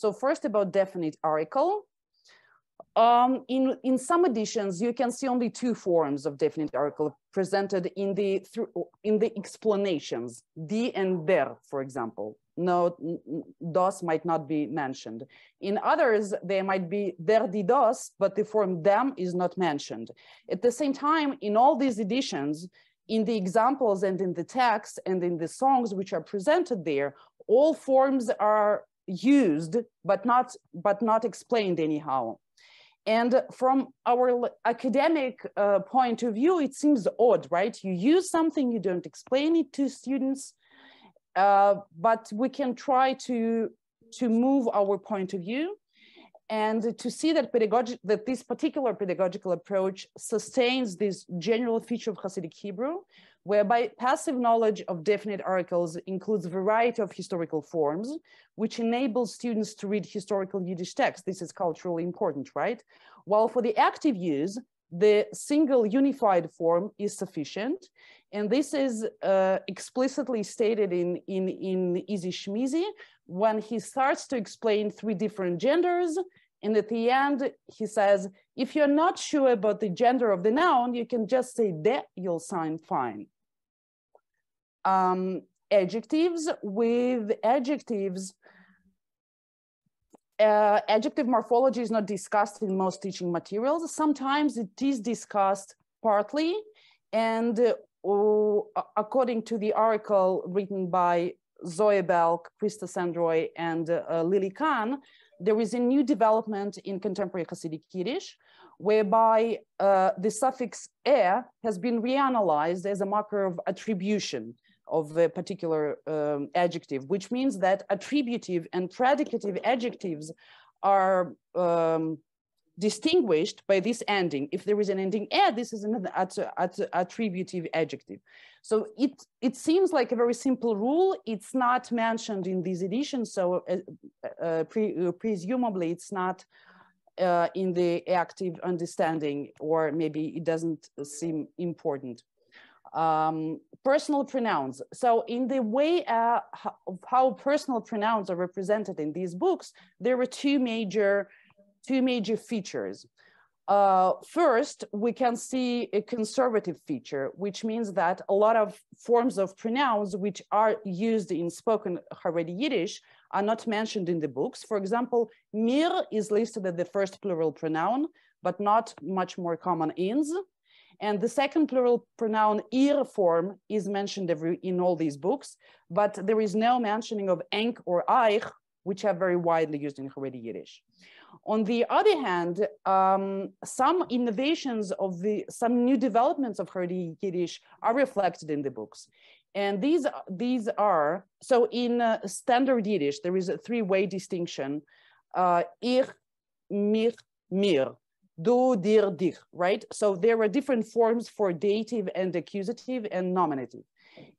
So first about definite article. Um, in, in some editions, you can see only two forms of definite article presented in the, in the explanations, die and der, for example. No, dos might not be mentioned. In others, there might be der, die, dos, but the form them is not mentioned. At the same time, in all these editions, in the examples and in the text and in the songs which are presented there, all forms are used, but not, but not explained anyhow. And from our academic uh, point of view, it seems odd, right? You use something, you don't explain it to students, uh, but we can try to, to move our point of view and to see that, that this particular pedagogical approach sustains this general feature of Hasidic Hebrew, whereby passive knowledge of definite articles includes a variety of historical forms, which enables students to read historical Yiddish texts. This is culturally important, right? While for the active use, the single unified form is sufficient. And this is uh, explicitly stated in, in, in Izi Shmizi, when he starts to explain three different genders. And at the end, he says, if you're not sure about the gender of the noun, you can just say de, you'll sound fine. Um, adjectives. With adjectives, uh, adjective morphology is not discussed in most teaching materials. Sometimes it is discussed partly, and uh, according to the article written by Zoe Belk, Krista Sandroy, and uh, Lily Kahn, there is a new development in contemporary Hasidic Yiddish, whereby uh, the suffix er has been reanalyzed as a marker of attribution of a particular um, adjective, which means that attributive and predicative adjectives are um, distinguished by this ending. If there is an ending eh, this is an att att attributive adjective. So it, it seems like a very simple rule. It's not mentioned in these editions, so uh, uh, pre uh, presumably it's not uh, in the active understanding, or maybe it doesn't seem important. Um, personal pronouns. So in the way uh, of how personal pronouns are represented in these books, there were two major Two major features. Uh, first, we can see a conservative feature, which means that a lot of forms of pronouns which are used in spoken Haredi Yiddish are not mentioned in the books. For example, mir is listed as the first plural pronoun, but not much more common ins. And the second plural pronoun ir form is mentioned every, in all these books, but there is no mentioning of enk or eich, which are very widely used in Haredi Yiddish. On the other hand, um, some innovations of the, some new developments of Haredi Yiddish are reflected in the books. And these, these are, so in uh, standard Yiddish, there is a three-way distinction, uh, ich, mich, mir, du, dir, dich, right? So there are different forms for dative and accusative and nominative.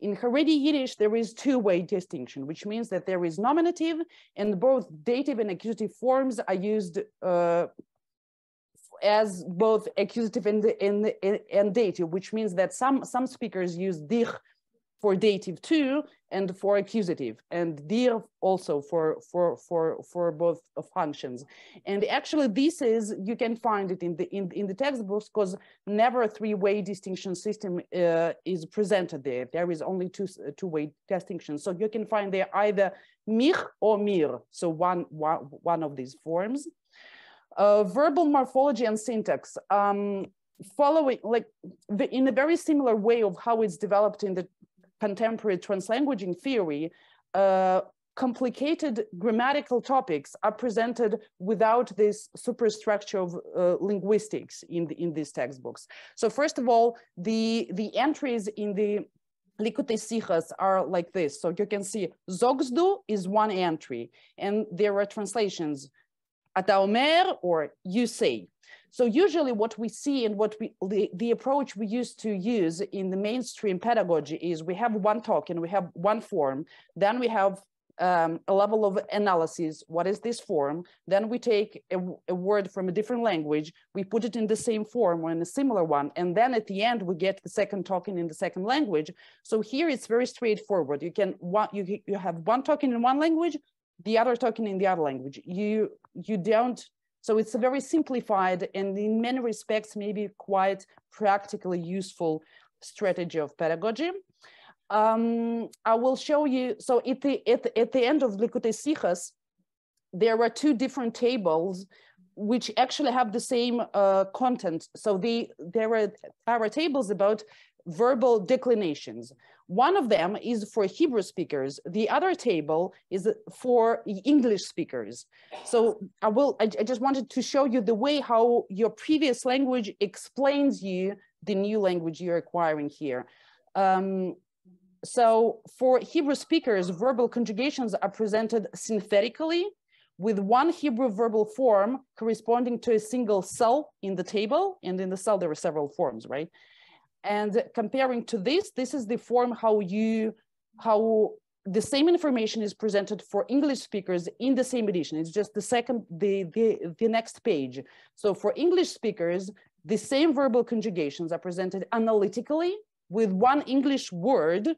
In Haredi Yiddish, there is two-way distinction, which means that there is nominative, and both dative and accusative forms are used uh, as both accusative and, and, and dative, which means that some, some speakers use dich for dative too, and for accusative, and dir also for, for, for, for both functions. And actually this is, you can find it in the, in, in the textbooks, because never a three-way distinction system uh, is presented there. There is only two, uh, two-way distinction. So you can find there either mich or mir, so one, one, one of these forms. Uh, verbal morphology and syntax. Um, following, like, the, in a very similar way of how it's developed in the contemporary translanguaging theory, uh, complicated grammatical topics are presented without this superstructure of uh, linguistics in, the, in these textbooks. So first of all, the, the entries in the Likutei Sichas are like this. So you can see Zogzdu is one entry, and there are translations, Ata Omer, or you say. So usually what we see and what we, the, the approach we used to use in the mainstream pedagogy is we have one token, we have one form, then we have um, a level of analysis, what is this form? Then we take a, a word from a different language, we put it in the same form or in a similar one, and then at the end we get the second token in the second language. So here it's very straightforward. You can, one, you, you have one token in one language, the other token in the other language. You, you don't, So it's a very simplified and in many respects, maybe quite practically useful strategy of pedagogy. Um, I will show you, so at the, at, at the end of Likutei Sichas, there are two different tables which actually have the same uh, content. So the, there are, are tables about verbal declinations. One of them is for Hebrew speakers. The other table is for English speakers. So I will, I, I just wanted to show you the way how your previous language explains you the new language you're acquiring here. Um, so for Hebrew speakers, verbal conjugations are presented synthetically with one Hebrew verbal form corresponding to a single cell in the table. And in the cell, there are several forms, right? And comparing to this, this is the form how you, how the same information is presented for English speakers in the same edition. It's just the second, the, the, the next page. So for English speakers, the same verbal conjugations are presented analytically with one English word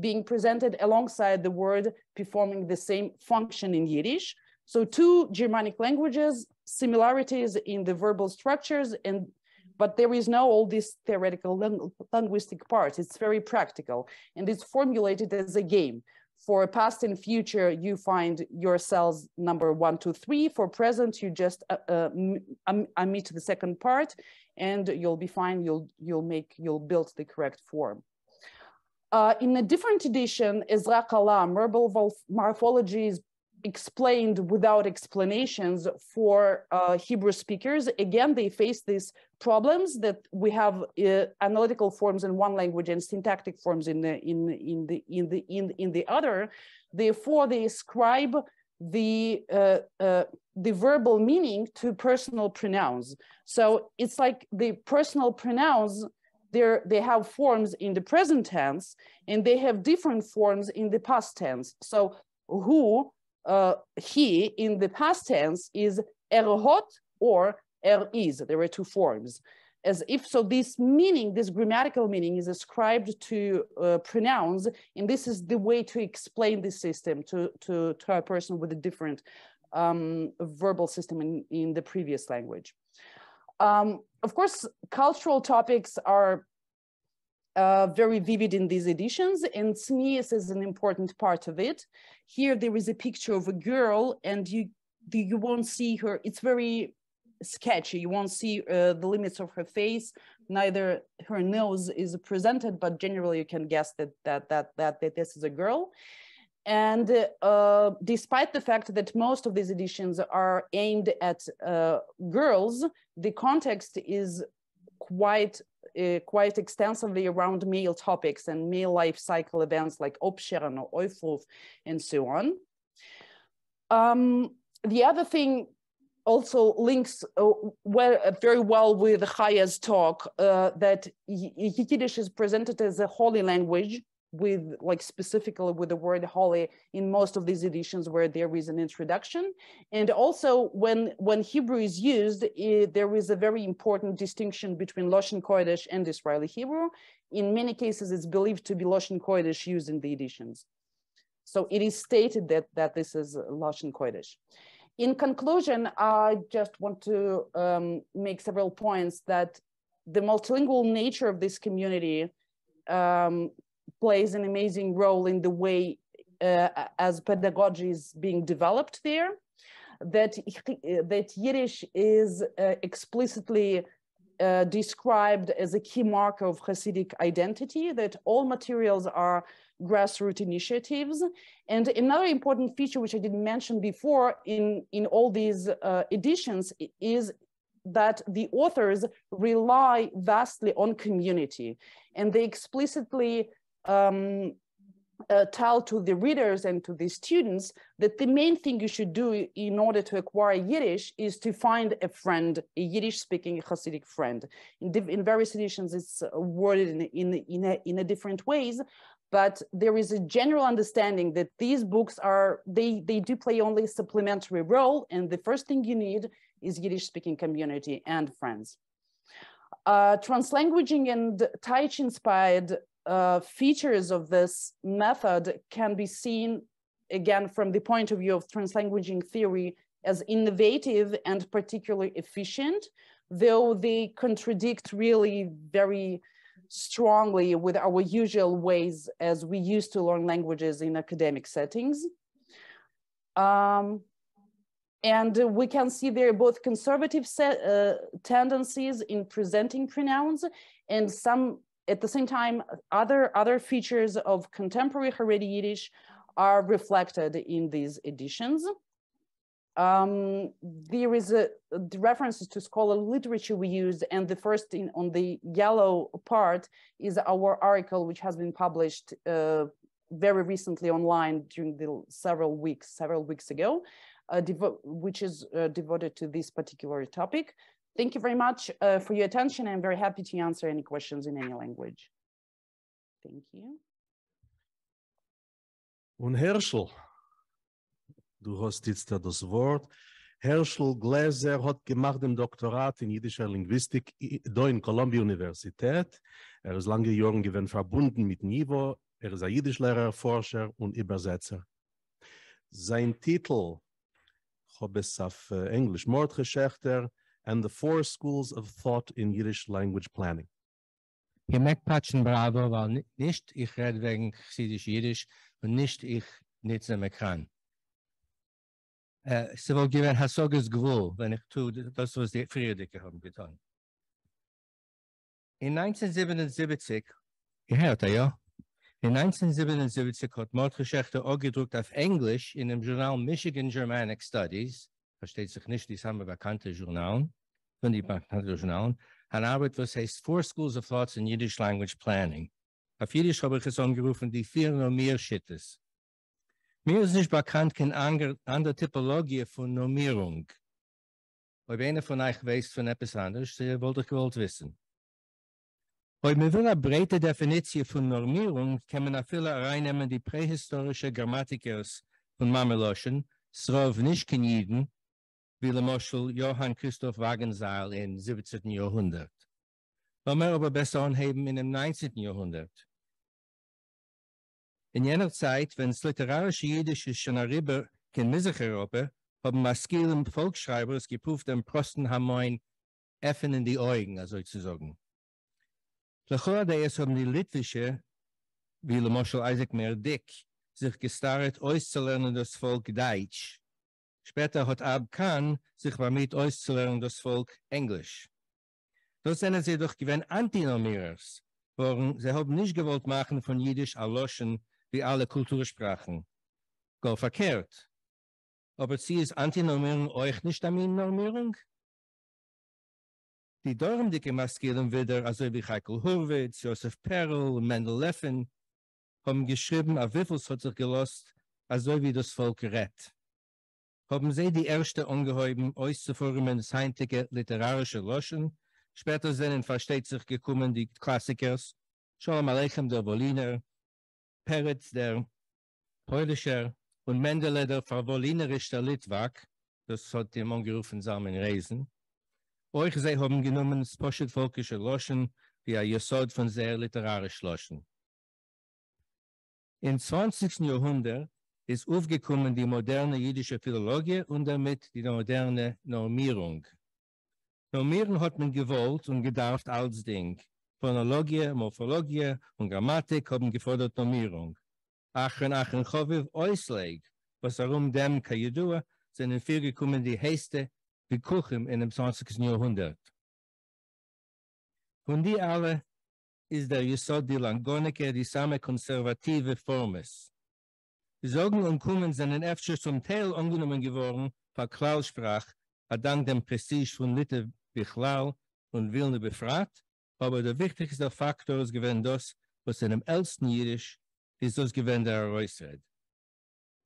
being presented alongside the word performing the same function in Yiddish. So two Germanic languages, similarities in the verbal structures, and but there is no all this theoretical linguistic part. It's very practical, and it's formulated as a game. For past and future, you find your cells number one, two, three. For present, you just uh, um, omit the second part, and you'll be fine. You'll you'll make you'll build the correct form. Uh, in a different edition, Ezra Kalam, verbal morphology is explained without explanations for uh, Hebrew speakers. Again, they face these problems that we have uh, analytical forms in one language and syntactic forms in the in in the in the in, in the other. Therefore, they ascribe the uh, uh, the verbal meaning to personal pronouns. So it's like the personal pronouns. They're, they have forms in the present tense, and they have different forms in the past tense. So who, uh, he, in the past tense is er hot or er is. There are two forms. As if so, this meaning, this grammatical meaning is ascribed to uh, pronouns, and this is the way to explain the system to, to, to a person with a different um, verbal system in, in the previous language. Um, of course, cultural topics are uh, very vivid in these editions, and sneeze is an important part of it. Here there is a picture of a girl, and you, you won't see her. It's very sketchy. You won't see uh, the limits of her face. Neither her nose is presented, but generally you can guess that, that, that, that, that this is a girl. And uh, despite the fact that most of these editions are aimed at uh, girls, the context is quite uh, quite extensively around male topics and male life cycle events like Obscheren or Eufruf and so on. Um, the other thing also links uh, well, uh, very well with Chaya's talk uh, that Yiddish is presented as a holy language, with like specifically with the word holy in most of these editions where there is an introduction. And also when, when Hebrew is used, it, there is a very important distinction between Loshen Kodesh and Israeli Hebrew. In many cases, it's believed to be Loshen Kodesh used in the editions. So it is stated that, that this is Loshen Kodesh. In conclusion, I just want to um, make several points that the multilingual nature of this community um, plays an amazing role in the way uh, as pedagogy is being developed there, that, that Yiddish is uh, explicitly uh, described as a key marker of Hasidic identity, that all materials are grassroots initiatives. And another important feature, which I didn't mention before in, in all these uh, editions, is that the authors rely vastly on community, and they explicitly Um, uh, tell to the readers and to the students that the main thing you should do in order to acquire Yiddish is to find a friend, a Yiddish-speaking Hasidic friend. In, in various editions, it's worded in in in a, in a different ways, but there is a general understanding that these books are they they do play only a supplementary role, and the first thing you need is Yiddish-speaking community and friends. Uh, translanguaging and Taich-inspired Uh, features of this method can be seen, again, from the point of view of translanguaging theory as innovative and particularly efficient, though they contradict really very strongly with our usual ways as we used to learn languages in academic settings. Um, And we can see there are both conservative set, uh, tendencies in presenting pronouns and some, at the same time, other, other features of contemporary Haredi Yiddish are reflected in these editions. Um, there is a, the references to scholarly literature we use, and the first in, on the yellow part is our article, which has been published uh, very recently online during the several weeks, several weeks ago, uh, which is uh, devoted to this particular topic. Thank you very much uh, for your attention. I'm very happy to answer any questions in any language. Thank you. Und Herschel, du hast jetzt das Wort. Herschel Gläser hat gemacht im Doktorat in jüdischer Linguistik da in Columbia Universität. Er ist lange Jahre gewesen verbunden mit YIVO. Er ist ein Jiddischlehrer, Forscher und Übersetzer. Sein Titel, ich habe es auf Englisch, Mordkhe Schaechter, and the Four Schools of Thought in Yiddish Language Planning. Ich mag patschen bravo, weil nicht ich rede wegen Chassidisch Yiddish und nicht ich nicht nehmen kann. Es wird gewesen Herzoges Gewohl, wenn ich tue das, was die Friedrich haben getan. In nineteen seventy-seven, ihr hört ja, In nineteen seventy-seven hat Mordkhe Schaechter auch gedruckt auf Englisch in dem Journal Michigan Germanic Studies, versteht sich nicht, dies haben wir bekannte Journalen, von die bekannten Journalen, eine Arbeit, was heißt Four Schools of Thoughts in Yiddish Language Planning. Auf Jiddisch habe ich es angerufen, die vier Nomierschittis. Mir ist nicht bekannt, keine andere Typologie von Normierung. Ob einer von euch weiß von etwas anderes, wollte ich gewollt wissen. Ob man will eine breite Definition von Normierung, kann man auch viele reinnehmen, die prähistorische Grammatikers von Mameloschen, Srov Nishkin-Jiden, wie der Moschel Johann Christoph Wagenseil im siebzehnten Jahrhundert. Wollen wir aber besser anheben in dem neunzehnten Jahrhundert. In jener Zeit, wenn das literarische Jiddisch ist schon darüber in Mitteleuropa, haben maskilen Volksschreiber es geprüft, den Prosten Hamoin öffnen die Augen, also zu sagen. Lechoradeus haben die Litwische, wie der Moschel Isaac Merdik, sich gestarrt, auszulernen das Volk Deutsch. Später hat Ab Khan sich damit auszulernen das Volk Englisch. Das sind sie doch gewähnt Antinomierers, worin sie haben nicht gewollt machen von Jiddisch erloschen, wie alle Kultursprachen. Gar verkehrt. Aber sie ist Antinormierung euch nicht am Normierung? Die dormdicke Maskilen wieder, also wie Heikel Horwitz, Joseph Perl, Mendele, haben geschrieben, auf Wiffels hat sich gelost, also wie das Volk rett. Haben sie die erste ungeheuben, auszuformen, das heintige literarische Loschen. Später sind, versteht sich, gekommen die Klassikers, Sholem Aleichem der Woliner, Peretz der Polischer und Mendele der Verwolinerisch der Litwak, das hat ihm angerufen Zalmen Reyzen. Euch sie haben genommen das poschetvolkische Loschen, wie ein Jesod von sehr literarisch Loschen. Im zwanzigsten Jahrhundert ist aufgekommen die moderne jüdische Philologie und damit die moderne Normierung. Normieren hat man gewollt und gedarft als Ding. Phonologie, Morphologie und Grammatik haben gefordert Normierung. Achen, Achen, Choviv, Oisleg, was darum dem Kajidua, sind in vier gekommen die Heiste wie Kuchim in dem zwanzigsten Jahrhundert. Von die alle ist der Jesod die Langonike, die same konservative Formes. Die Sorgen und Kummen sind in Efsche zum Teil angenommen geworden, per Klausprach, dank dem Prestige von Litte Bichlau und Wilne befragt, aber der wichtigste Faktor ist gewähnt das, was in dem ältesten Jiddisch ist das gewähnt der Reusred.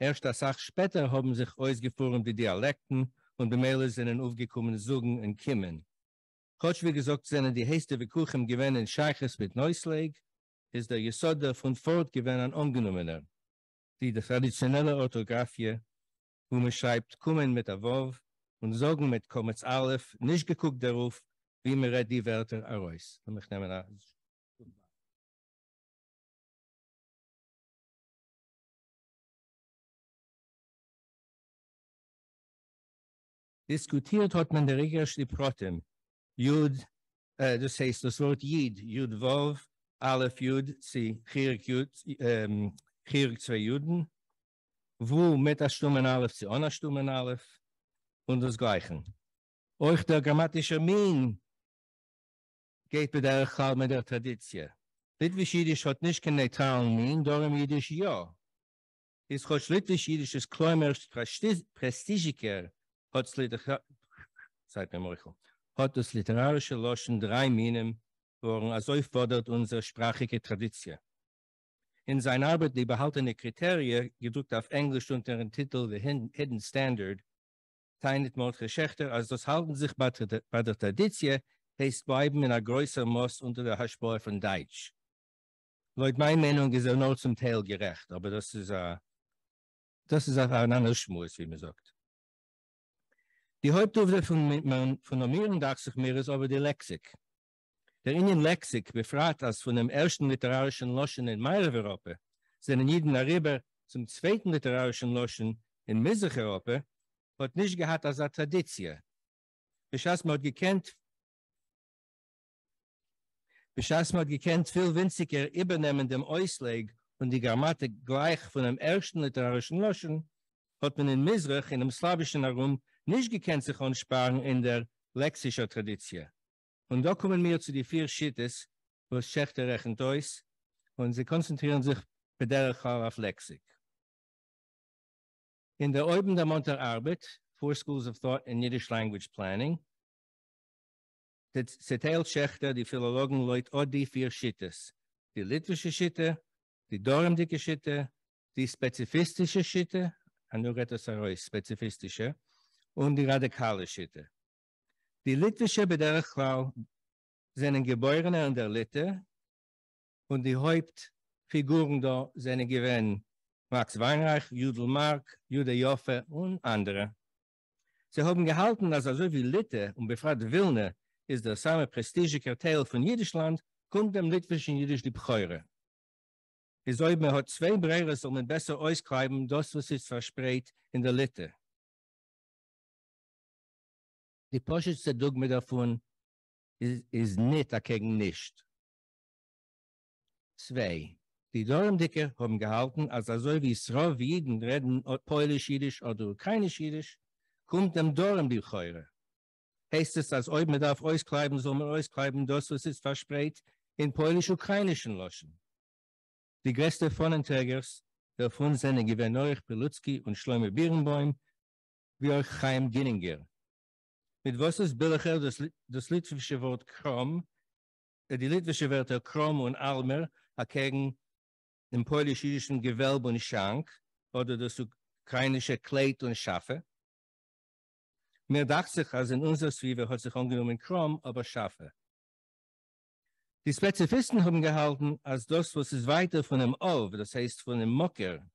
Erst als Sach später haben sich ausgeformt die Dialekten und Bemähle sind in aufgekommen Sogen und Kimmen. Kotsch wie gesagt sind die Heste wie Kuchen gewähnt in Scheiches mit Neusleg, ist der Jesoder von Ford gewähnt an Ungenommener, die traditionelle Orthographie, wo man schreibt Kummen mit der Wov, und sagen mit Kometz Aleph, nicht geguckt darauf, wie man redet die Wörter heraus. Ich nehme an. Diskutiert hat man der Regierung die Protem. Jud, äh, das heißt das Wort Jid, Jud Wov, Aleph Jud, sie Chirik Jud, ähm, Chirik zwei Juden, wo mit der Stummen Aleph, sie ohne Stummen Aleph, und das Gleiche. Euch der grammatische Min geht bei der Chal mit der Tradition. Litwisch-Jiddisch hat nicht keinen neutralen Min, darum Jiddisch ja. Ist hat Litwisch-Jiddisch das Kläumer prestigiker, hat das literarische Loschen drei Minen, worin also fordert unsere sprachliche Tradition. In seiner Arbeit die behaltene Kriterien, gedruckt auf Englisch unter dem Titel The Hidden Standard, teinet Mordkhe Schaechter, als das halten sich bei der, bei der Tradition, heißt bleiben in einer größeren Moss unter der Haschbäuer von Deutsch. Leute, meine Meinung ist er nur zum Teil gerecht, aber das ist, uh, das ist auch ein anderes Schmuss, wie man sagt. Die Hauptaufgabe von, von Normierung dachte sich mir ist aber die Lexik. Der Indian Lexik, befragt als von dem ersten literarischen Loschen in Meireweuropa, sind in jedem darüber zum zweiten literarischen Loschen in Mitteleuropa, hat nicht gehabt als eine Tradition. Beschasma hat gekannt, Beschasma hat gekannt, viel winziger übernehmen dem Ausleg und die Grammatik gleich von dem ersten literarischen Loschen, hat man in Mizrach, in dem slawischen Raum, nicht gekannt sich ansparen in der lexischen Tradition. Und da kommen wir zu den vier Schittes, was Schaechter rechnet aus, und sie konzentrieren sich bei der Chor auf Lexik. In der Oben der Monter Arbeit, Four Schools of Thought in Yiddish Language Planning, zerteilt Schaechter die Philologen Leut Odi vier Schittes, die litwische Schitte, die dormdicke Schitte, die spezifistische Schitte, spezifistische, und die radikale Schitte. Die litwische Bederachlau seinen Geborene an der Litte und die Hauptfiguren da seine Gewinn Max Weinreich, Judel Mark, Jude Joffe und andere. Sie haben gehalten, dass also wie Litte und befreit Wilne ist der same prestigiger Teil von Jiddischland, kommt dem litwischen Jiddisch die Pcheure. Die Säume hat zwei Breire, soll man besser auskleiben, das, was ist verspreit in der Litte. Die poschischste Dogme davon ist, ist nicht dagegen nicht. Zwei. Die Dormdicke haben gehalten, als er so wie Srov Jiden reden, Polisch-Jiddisch oder Ukrainisch-Jiddisch, kommt dem Dorm die Pcheure. Heißt es, als ob man darf auskleiben, soll man auskleiben, das, was ist verspreit in Polisch-Ukrainischen Loschen. Die größte Fonenträgers, davon sind gewesen Noyekh Prilutski und Shloyme Birnbaum, wie auch Chaim Ginninger. Mit was ist billiger das, das litwische Wort Krom, die litwische Wörter Krom und Almer, gegen den polisch-jüdischen Gewölb und Schank oder das ukrainische Kleid und Schaffe? Mir dachte ich, als in unserer Zwiebel hat sich angenommen Krom, aber Schaffe. Die Spezifisten haben gehalten, als das, was ist weiter von dem Ov, das heißt von dem Mocker,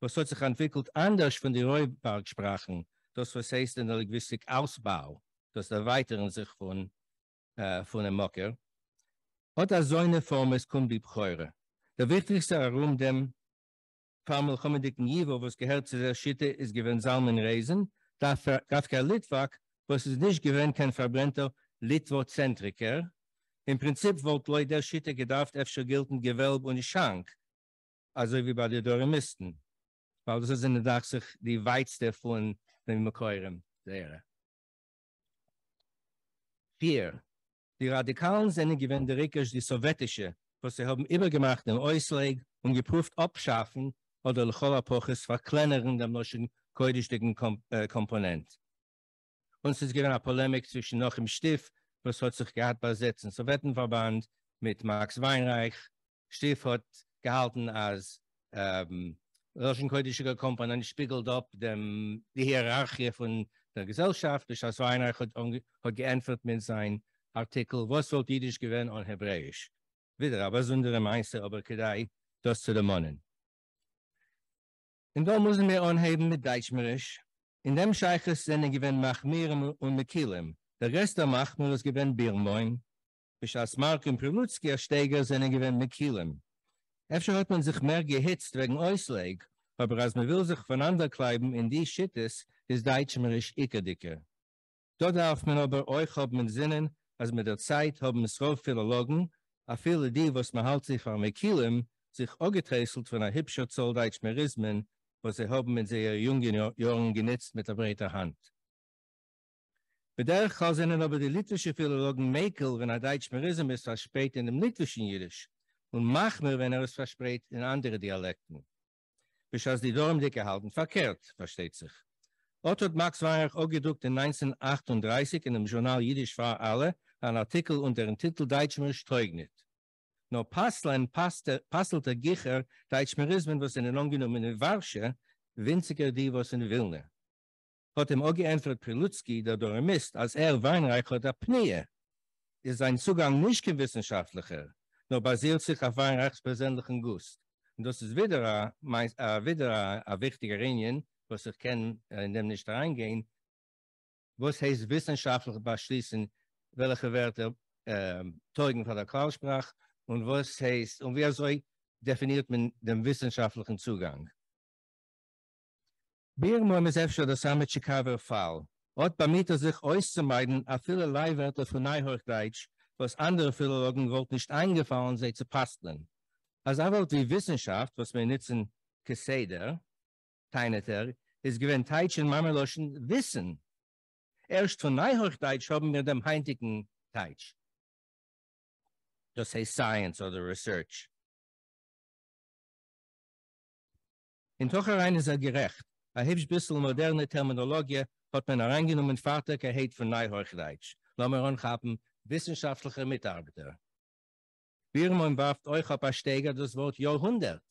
was hat sich entwickelt anders von den Räuberg-Sprachen, das, was heißt in der Linguistik Ausbau, das erweitern sich von, äh, von dem Mocker, hat als so eine Form, es kommt die Pcheure. Der wichtigste Arum dem Pamel Chomediken YIVO, was gehört zu der Schitte, ist gewinnt Zalmen Reyzen, Kafka Litwak, was ist nicht gewinnt, kein verbrennter Litwozentriker. Im Prinzip wollte Leute der Schitte gedarft, öfter gelten Gewölb und Schank, also wie bei den Doremisten, weil das ist in der Dach sich die weitste von den Mekoirem der. Vier. Die Radikalen sind gewähnt der Rikisch die sowjetische, was sie haben übergemacht im Ausleg und geprüft abschaffen oder Lecholapoches verkleinern der noschen koidischen Kom äh, Komponent. Uns ist gewähnt eine Polemik zwischen noch im Stift, was hat sich gehabt bei Setzen Sowjetenverband mit Max Weinreich. Stief hat gehalten als ähm, russisch-koidischer Komponent spiegelt ab dem, die Hierarchie von der Gesellschaft. Max Weinreich hat, hat geantwortet mit seinem Artikel, was soll Jiddisch gewinnen und Hebräisch. Wieder, aber sondere Meister, aber Kedai, das zu dämonen. Und da müssen wir anheben mit Deutschmerisch. In dem Scheiches sind gewinnen Machmirem und Mekilem. Der Rest der Macht nur das gewinnt Birnbaum, bis als Mark und Prilutski als Steiger seine gewinnt Mekilem. Efter hat man sich mehr gehitzt wegen Ausleg, aber als man will sich voneinander kleiben in die Schittes, ist Deutschmerisch ickerdicker. Dort darf man aber euch haben im Sinnen, als mit der Zeit haben es so Philologen, a viele die, was man halt sich von Mekilem, sich auch geträßelt von einer hübscher Zoll Deutschmerismen, was sie haben in sehr jungen Jahren genetzt mit der breiter Hand. Bei der Chal sind aber die litwische Philologen Mekel, wenn er Deutschmerism ist, verspreit in dem litwischen Jiddisch und Machmer, wenn er es verspreit in andere Dialekten. Bis als die Dormdicke halten, verkehrt, versteht sich. Otto Max Weinreich auch gedruckt in neunzehnhundertachtunddreißig in dem Journal Jiddisch für alle einen Artikel unter dem Titel Deutschmerisch Teugnit. Nur Passlein passelte Gicher Deutschmerismen, was in den angenommenen Warsche, winziger die, was in Wilne. Hat ihm auch geantwortet Prilutski, der Doremist, als er Weinreich hat Apnoe. Ist sein Zugang nicht gewissenschaftlicher, nur basiert sich auf Weinreichs persönlichen Gust. Und das ist wieder ein wichtiger Ringen, was ich kann, in dem nicht reingehen. Was heißt wissenschaftlich beschließen, welche Werte äh, Zeugen von der Klausprach und was heißt, und wie soll definiert man den wissenschaftlichen Zugang? Birnbaum ist öfter der same Chicagoer Fall. Ort bemüht er sich auszumeiden, auf viele Leihwörter von Neuhochdeutsch, was andere Philologen wohl nicht eingefallen sei zu pasteln. Als aber die Wissenschaft, was wir nützen, Keseder, Teineter, ist gewinnt Teitsch in Mameloschen Wissen. Erst von Neuhochdeutsch haben wir dem heintigen Teitsch. Das heißt Science oder Research. In Tocherein ist er gerecht. A hübsch bisschen moderne Terminologie hat man herangenommen Vatergehalt von Neuhochdeutsch. Lass mir anhaben, wissenschaftlicher Mitarbeiter. Birman warft euch ab a Steger das Wort Jahrhundert.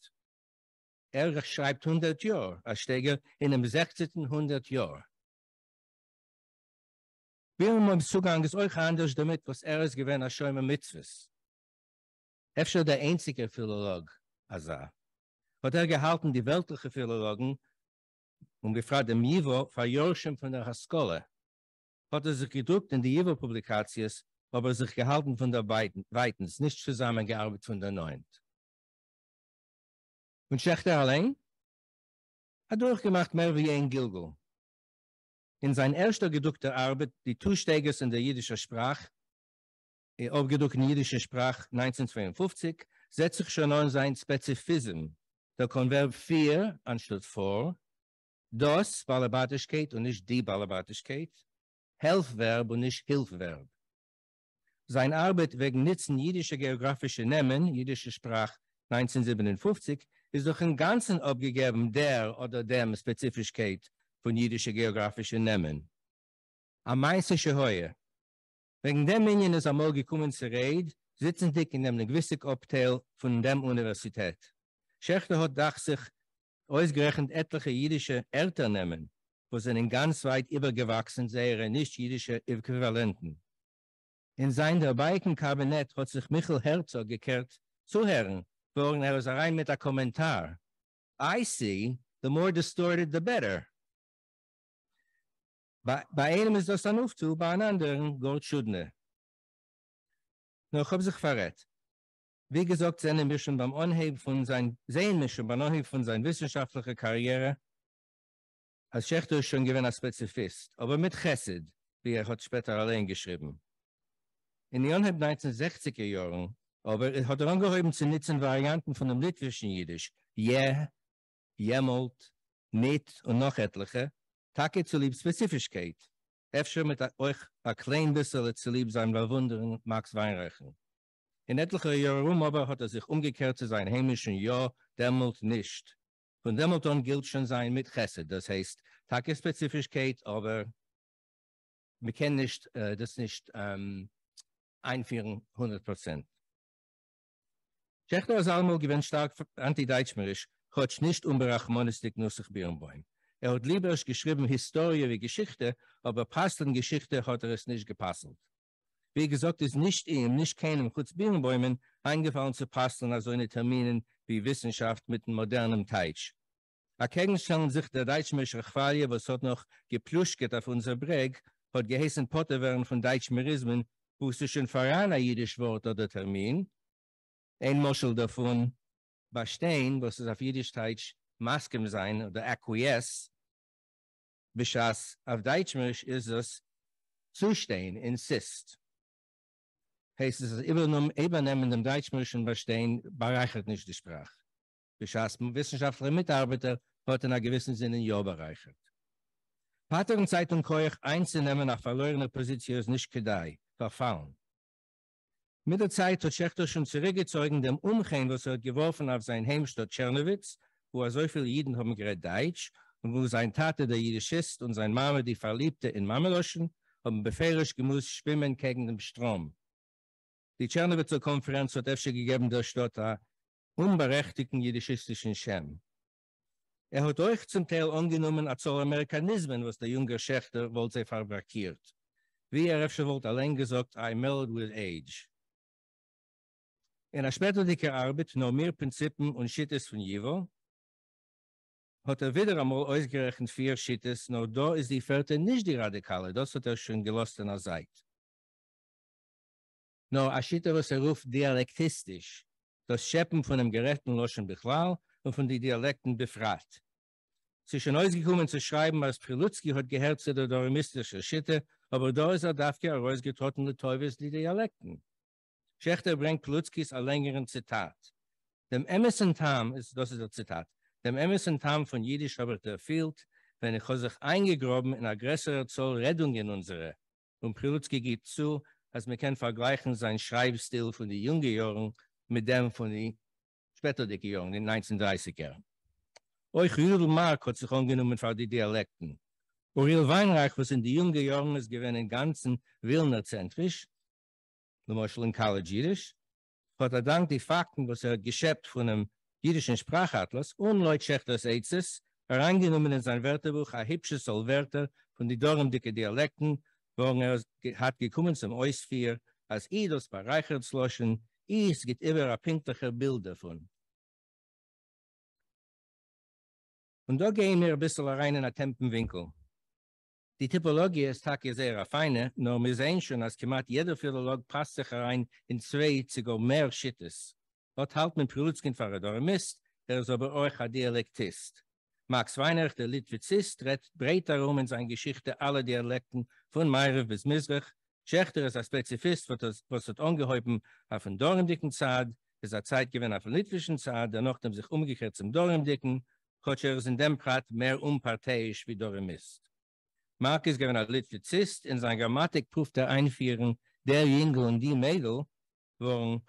Er schreibt hundert Jahre, a Steger in dem sechzehnten hundert Jahr. Birmans Zugang ist euch anders damit, was er es gewinnt, als Shloyme Mitzvahs. Efter der einzige Philolog, Asa, hat er gehalten die weltliche Philologen und gefragt dem YIVO für Jorschen von der Haskole. Hat er sich gedruckt in die YIVO-Publikations, aber sich gehalten von der Weitens, nicht zusammengearbeitet von der Neunt. Und Schaechter allein hat durchgemacht mehr wie ein Gilgul. In seiner ersten gedruckten Arbeit, die Tuschtegers in der jüdischen Sprache, aufgedruckt in jüdischer Sprache neunzehnhundertzweiundfünfzig, setzt sich schon an sein Spezifism, der Konverb für anstatt vor, das Balabatischkeit und nicht die Balabatischkeit, Helfverb und nicht Hilfverb. Seine Arbeit wegen Nitzen jüdischer geografischer Namen, jüdische Sprache neunzehnhundertsiebenundfünfzig, ist doch im Ganzen abgegeben der oder dem Spezifischkeit von jüdischer geografischer Namen. Am meisten heuer. Wegen dem Minion ist einmal gekommen zu Rede, sitzend in dem Linguistik-Obteil von dem Universität. Schaechter hat dacht sich ausgerechnet etliche jüdische Elternnamen, wo sie in ganz weit übergewachsen seien, nicht jüdische Äquivalenten. In sein derbeiten Kabinett hat sich Michel Herzog gekehrt zu Herren, worin er ist rein mit einem Kommentar. I see, the more distorted, the better. Bei, bei einem ist das dann aufzu, bei einem anderen Gott Schudne. Noch hab sich verrät. Wie gesagt, seine Mission beim Anheben von sein sehen Mission beim Anheben von seiner wissenschaftlichen Karriere als Schaechter ist schon gewesen als Spezifist, aber mit Chesed, wie er hat später allein geschrieben. In den neunzehnhundertsechziger Jahren, aber es hat er angehoben zu nutzen Varianten von dem litwischen Jiddisch, je, jemalt, nit und noch etliche, Tage zu lieb Spezifischkeit. Efter mit euch ein klein bisschen zu lieb sein Bewundern Max Weinreich. In etliche Jahren aber hat er sich umgekehrt zu seinem heimischen Ja, demult nicht. Von demult an gilt schon sein mit Chesed, das heißt, Tage Spezifischkeit, aber wir kennen nicht, äh, das nicht, ähm, einführen, hundert Prozent. Schaechter Salmo gewinnt stark antideutschmerisch, hat nicht unberachmonistik nur sich Birnbäum. Er hat lieber geschrieben Historie wie Geschichte, aber Pasteln Geschichte hat er es nicht gepasselt. Wie gesagt, ist nicht ihm, nicht keinem kurz Birnbäumen eingefallen zu pasteln an solche Terminen wie Wissenschaft mit modernem Teitsch. Erkennen stellen sich der deutschmerische Chwalie, was hat noch gepluschget auf unser Breg, hat geheißen Potterwern von Deutschmerismen, wo es sich ein Farana jüdisch Wort oder Termin, ein Moschel davon bestehen, was es auf Jiddisch-Deutsch Maskem sein oder Acquiesce, beschaß auf Deutschmisch ist es Zustehen, Insist. Heißt es, übernehmen dem Deutschmischen bestehen, bereichert nicht die Sprache. Beschaß wissenschaftliche Mitarbeiter hat in einem gewissen Sinne ja bereichert. Patternzeitung Koyach einzunehmen nach verlorener Position ist nicht gedei. Verfahren. Mit der Zeit hat Schaechter schon zurückgezogen dem Umgehen, was er geworfen auf sein Heimstadt Chernowitz, wo er so viele Jiden haben geredet Deutsch und wo sein Tate der Jiddischist und sein Mama die Verliebte in Mameloschen haben befährisch gemusst schwimmen gegen den Strom. Die Chernowitzer Konferenz hat öfter gegeben der Stadt einen unberechtigten jiddischistischen Schem. Er hat euch zum Teil angenommen als Amerikanismen, was der junge Schaechter wohl sehr fabrikiert. Wie er öfter wollte, allein gesagt, I mellowed with age. In einer späteren Arbeit, noch mehr Prinzipien und Schittes von YIVO, hat er wieder einmal ausgerechnet vier Schittes, nur da ist die vierte nicht die radikale, das hat er schon gelost in der Zeit. Nur eine Schitte, was er ruft, dialektistisch, das Scheppen von dem gerechten Loschen Bechlal und von den Dialekten befragt. Sie ist schon ausgekommen zu schreiben, als Prilutski hat gehört zu der dormistische Schitte, aber da ist er dafür ein rausgetrottene Teufels die Dialekten. Schaechter bringt Prilutskis ein längeren Zitat. Dem Emerson-Tam, ist, das ist das Zitat, dem Emerson-Tam von Jiddisch habe ich erfüllt, wenn ich sich eingegroben in aggressere Zoll Rettung in unsere. Und Prilutski gibt zu, als wir können vergleichen seinen Schreibstil von den jungen Jahren mit dem von den späteren Jahren, den neunzehnhundertdreißiger. Euch Judel Mark hat sich angenommen für die Dialekten. Uriel Weinreich, was in die jungen Jahren ist, gewesen im ganzen Wilner-zentrisch, zum Beispiel in College Jiddisch, hat er dank die Fakten, was er geschöpft von einem jüdischen Sprachatlas und Leut Schechters Eizes, herangenommen in sein Wörterbuch, ein hübsches Solwörter von den dormdicke Dialekten, worin er hat gekommen zum Ausführen, als I das bei Reichertslöschen, I es gibt immer ein pinklicher Bild davon. Und da gehen wir ein bisschen rein in den Tempenwinkel. Die Typologie ist takke sehr feine, nur wir sehen schon, als gemacht jeder Philolog passt sich herein in zwei, sogar mehr Schittes. Dort halt mit Prilutski für ein Dormist, er ist aber auch ein Dialektist. Max Weinreich, der Litwizist, redet breit darum in seiner Geschichte aller Dialekten von Meirew bis Misrach. Schaechter ist ein Spezifist, was hat angehoben auf den Dormdicken Zad, ist ein Zeitgewinner auf den litwischen Zad, der noch dem sich umgekehrt zum Dormdicken, Kotscher ist in dem Prat mehr unparteiisch wie Dormist. Mark ist gewinner Litwizist, in seiner Grammatik prüft er einführen, der Jüngel und die Mädel, worin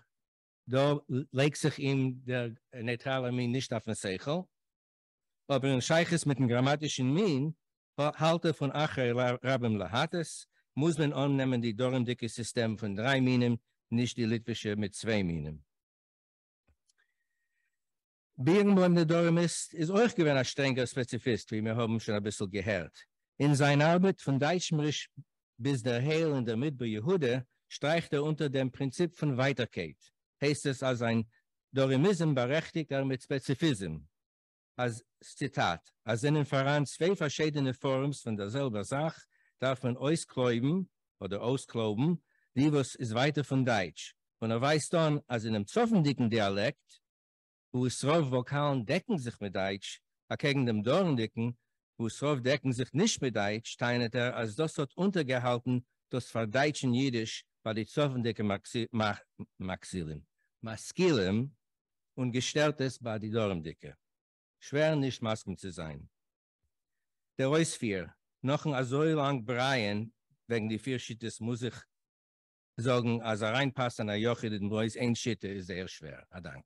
da legt sich ihm der neutrale Min nicht auf den Seichel. Aber in Scheiches mit dem grammatischen Min, halte von Acher Rabem Lahates, muss man annehmen die dormdicke System von drei Minen, nicht die litwische mit zwei Minen. Birnbaum der Dormist ist auch gewinner strenger Spezifist, wie wir haben schon ein bisschen gehört. In seiner Arbeit von Deutschmrisch bis der Heil in der Midbar Yehuda streicht er unter dem Prinzip von Weiterkeit. Heißt es als ein Dorimism berechtigt er mit Spezifism. Als Zitat, als in den Verein zwei verschiedene Forms von derselben Sache darf man auskläuben oder auskloben, die was ist weiter von Deutsch. Und er weiß dann, als in einem zoffendicken Dialekt, wo zwölf Vokalen decken sich mit Deutsch, gegen dem Dorndicken, wo Srov decken sich nicht mit Deutsch, teinet er, als das hat untergehalten, das verdeutschen Jiddisch bei die zoffendicke Maxi Ma Maxilem, Maskilem und gestärktes bei die Dormdicke. Schwer nicht Masken zu sein. Der Reusvier, noch ein so lang Breien, wegen die vier Schittes muss ich sagen, als er reinpasst an der Joche, den Reus ein Schitte ist sehr schwer. A Dank.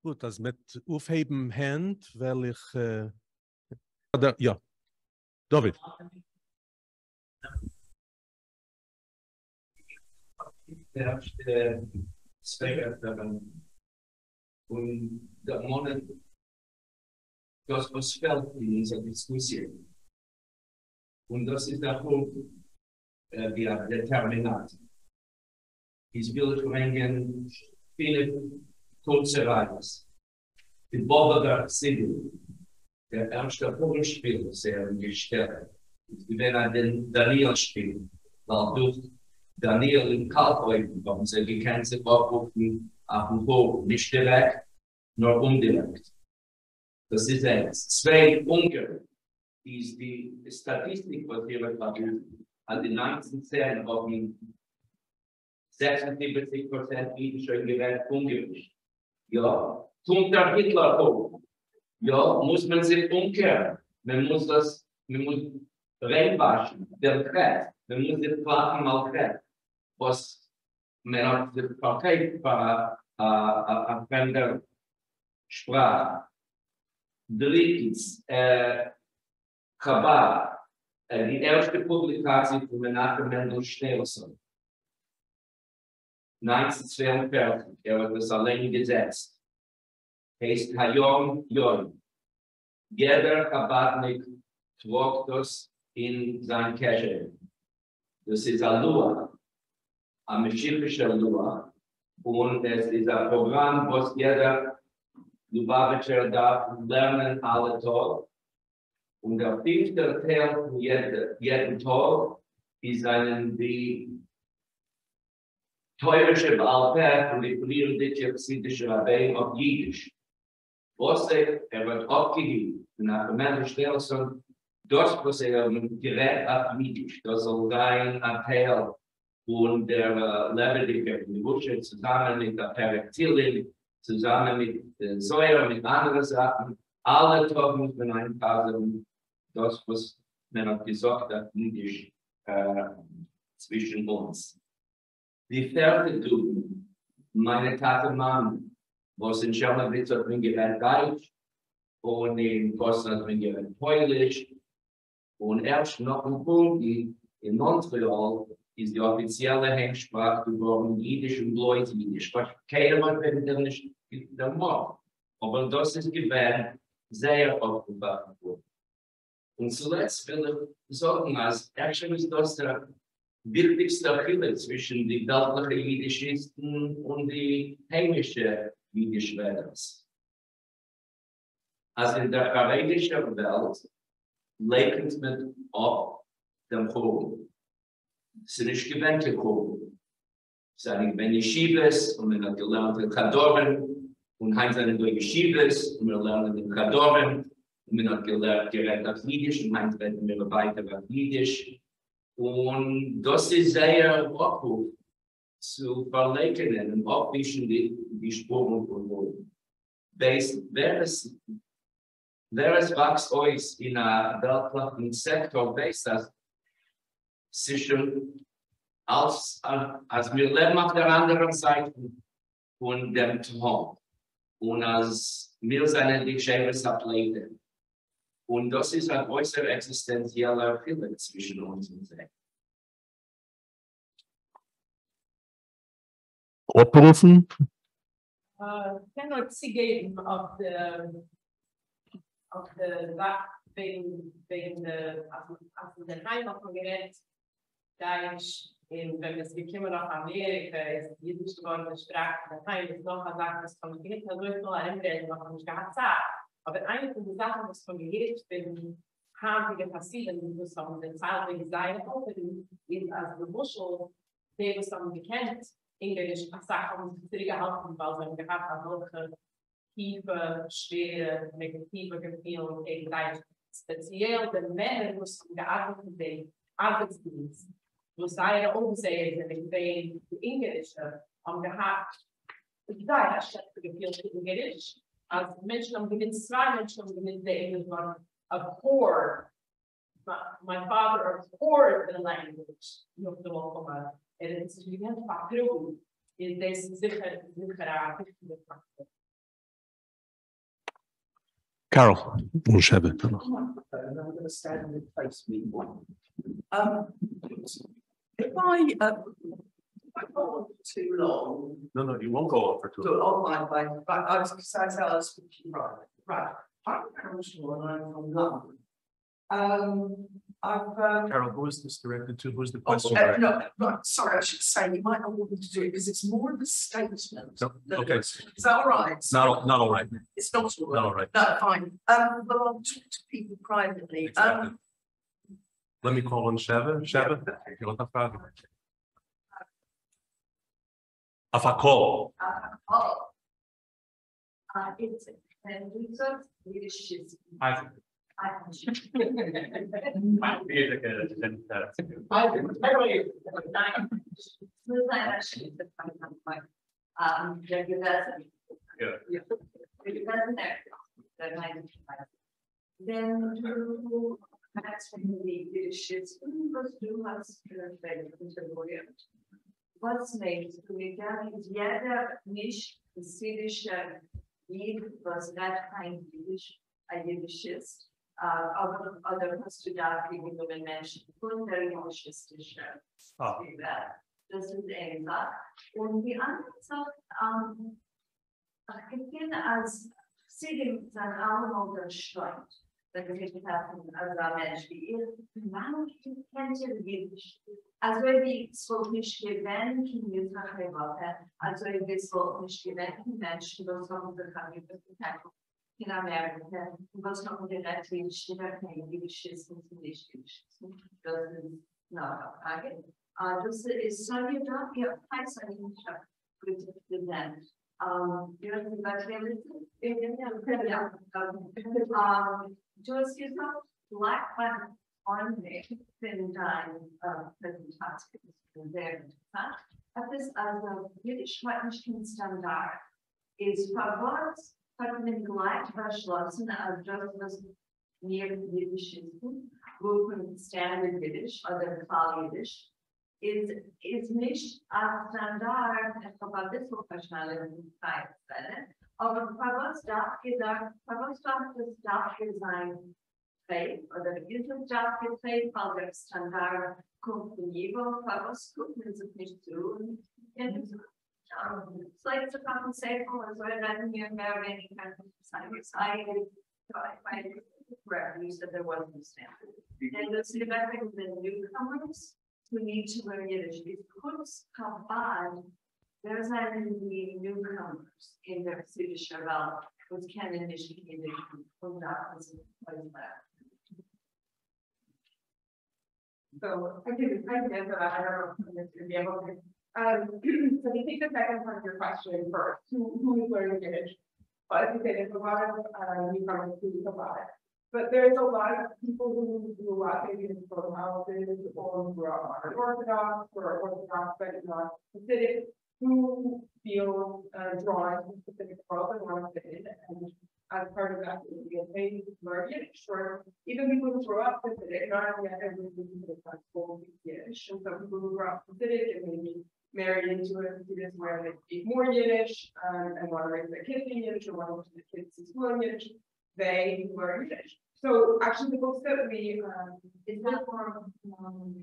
Gut, also mit aufheben Hand, weil ich... Äh, da, ja, David. Der und der Monat, das was fällt in dieser Diskussion. Und das ist der Punkt, äh, der, der Terminat. Ich will bringen viele kurze Reise. Die Bobov City, der erste Punktspiel, sehr gestellt. Ich werde den Daniel spielen, weil durch Daniel in Kalkbeugen kommen sie, die können sie vorrufen auf dem Hof, nicht direkt, nur indirekt. Das ist eins. Zwei Ungarn ist die Statistik, was wir verwenden, an den neunzehnhundertzehn haben sechsundsiebzig Prozent jüdischer Gewalt ungerichtet. Ja, tun der Hitler auch. Ja, muss man sich umkehren. Man muss das, man muss reinwaschen, der Kret. Man muss den Platten mal Kret. Was man hat die Partei für eine fremde Sprache. Drittens, äh, Chabad, äh, die erste Publikation von Menachem Mendel Schneerson. neunzehnhundertzweiundvierzig, er hat das allein gesetzt. Heißt Hayom Yom. Jeder Chabadnik trug das in sein Kescher. Das ist ein Lua, ein meschifischer Lua. Und es ist ein Programm, was jeder Lubavitcher darf lernen, alle Tag. Und der fünfte Teil von jedem Tag ist einen die Teurische Balper und die prioritär psychische Rabbein auf Jiddisch. Was er, er wird abgegeben, nach dem Stelson, das, was er gerät auf Jiddisch, das soll sein Appell und der äh, Lebedecker, die Wusche, zusammen mit der Peretzilin, zusammen mit äh, Säure, mit anderen Sachen, alle Tag muss man einpassen, das, was noch gesorgter Jüdisch äh, zwischen uns. Die vierte Gruppe, meine Tante Mann, was in Chernowitz hat man gelernt Deutsch und in Boston hat man gelernt Polisch und erst noch ein Punkt in Montreal ist die offizielle Heimsprache geworden Jiddisch und Leut-Jiddisch. Keiner wird da nicht gemacht, aber das ist gewähnt sehr aufgebaut worden. Und zuletzt will ich sagen, als Action ist das der wichtigste Achille zwischen den weltlichen Jiddischisten und den heimischen Jiddischlehrern. Also in der arabischen Welt legt man auf dem Chor. Es ist nicht gewähnt gekommen. Es ist ein gewähnt Yeshivas und man hat gelernt in Kadoren und Heinz hat durch Yeshivas und man lernt in Kadoren und man hat gelernt direkt auf Jiddisch und Heinz werden wir weiter auf Jiddisch. Und das ist sehr offen zu verlegen und aufwischen die, die Spuren von oben. Wer es, wer es wächst euch in einem weltlichen Sektor, weiß das, zwischen als, als wir leben auf der anderen Seite von dem Turm und als wir seine Geschäfts ableiten. Und das ist ein äußerst existenzieller Film zwischen uns und sich. Abrufen? Uh, ich kann euch zugeben auf der auf der Sache wegen wegen der auf der Heimat von Gerät. Da ich, in, wenn es gekommen nach Amerika ist, jüdisch geworden ist, sprach, daheim ist noch eine Sache, was von Gerät natürlich noch ein Welt, noch nicht gehabt hat. Aber eine von den Sachen, was von Gerät bin, haben wir passiert, und das haben wir zahlreiche Seiten offen, ist als der Muschel, der was haben wir gekannt, Englisch, eine Sache, und die zurückgehalten, weil wir haben gehabt, an solche tiefe, schwere, negative Gefühle gegen Deutsch. Speziell den Männer, die gearbeitet haben, den Arbeitsdienst. Wo seine Umsetzung mit den Englischen haben gehabt, da hat sich gefühlt in Englisch. Als Menschen haben gewinnt, zwei Menschen haben gewinnt, der Englisch war a core. My father was core in the language. Noch der Woche, er ist sich gewinnt, Patron, in dessen sicher, sicherer Richtung machte. Carol, we'll share it. I'm going to stand and replace me one. Um, If I, uh, if I go on for too long... No, no, you won't go on for too long. Online, by, by, I was going to say I was speaking right. Right. I'm Carol and I'm from London. Um, I've... Um, Carol, who is this directed to? Who's the person? Oh, uh, no, right, sorry, I should say you might not want me to do it because it's more of a statement. No, okay. It, is that all right? Not, not all right. It's not all right. Not all right. No, fine. Um, well, I'll talk to people privately. Exactly. Um, Let me call on Sheva. Sheva, you want to ask a question? Afakol. Afakol. It's and Luther leadership. I. I. Might be like a different type. I. Anyway, nine. Luther actually the kind of like um university. Yeah. Yeah. University. The nine. Then to. That's when the leadership was doing us in the William. What's made to regard jeder nicht jüdische Jid was that kind Jewish, a Jüdishist, other other Pastudarki women mentioned, Kunderimoshistische. Das ist eine Sache. Und die andere Sache, ich kenne als Sidim sein Arm oder Stein. That we should have as a mensch wie ihr, man kennt ihr Jiddisch. Also wie es wohl nicht gewähnt, in Jüdischer Heimat, also wie es wohl nicht gewähnt, in Menschen, die uns noch unsere Familie in Amerika, die uns noch unsere Jiddisch, die wir kennen, Jiddisch ist und nicht Jiddisch. Das ist eine Frage. Das ist Sonya Yampolskaya, ihr habt Sonya Yampolskaya gut genannt. Um, you know, but um, just use a black one on me, then time of the task there. But this other Yiddish Latin standard is for words, but in light, Russian, as just was near Yiddish. who can stand in Yiddish or the Kfal Yiddish, is is nicht a standard Chabadismus Verschnellung Zeit, aber Chabad darf gesagt, Chabad darf das darf sein Faith oder Jesus darf das Faith, weil der Standard kommt von Jevo, Chabad guckt man sich nicht zu. Slaves are compensated as well as here and there in any kind of society. I my revenue said there wasn't a standard. And the synagogue of the newcomers who need to learn Yiddish is puts kabad. There's not any newcomers in their Yiddish about which can initiate Yiddish from that was left. So I did I did but I don't know if you'll be able to. Um, so we take the second part of your question first. Who, who is learning Yiddish? Well, as you said, it's a lot of uh, newcomers who use a lot. But there's a lot of people who do a lot, maybe in photo houses, or who are modern Orthodox, or Orthodox, but not Hasidic, who feel uh, drawn to specific world and want to fit in. And as part of that, they learn Yiddish. Or even people who grow up Hasidic, not yet everybody who is comfortable with Yiddish. And some people who grow up Hasidic and maybe married into a student where they speak more Yiddish um, and want to raise their kids in Yiddish or want to the kids to school in Yiddish, they learn Yiddish. So actually the books that we um, is that more um,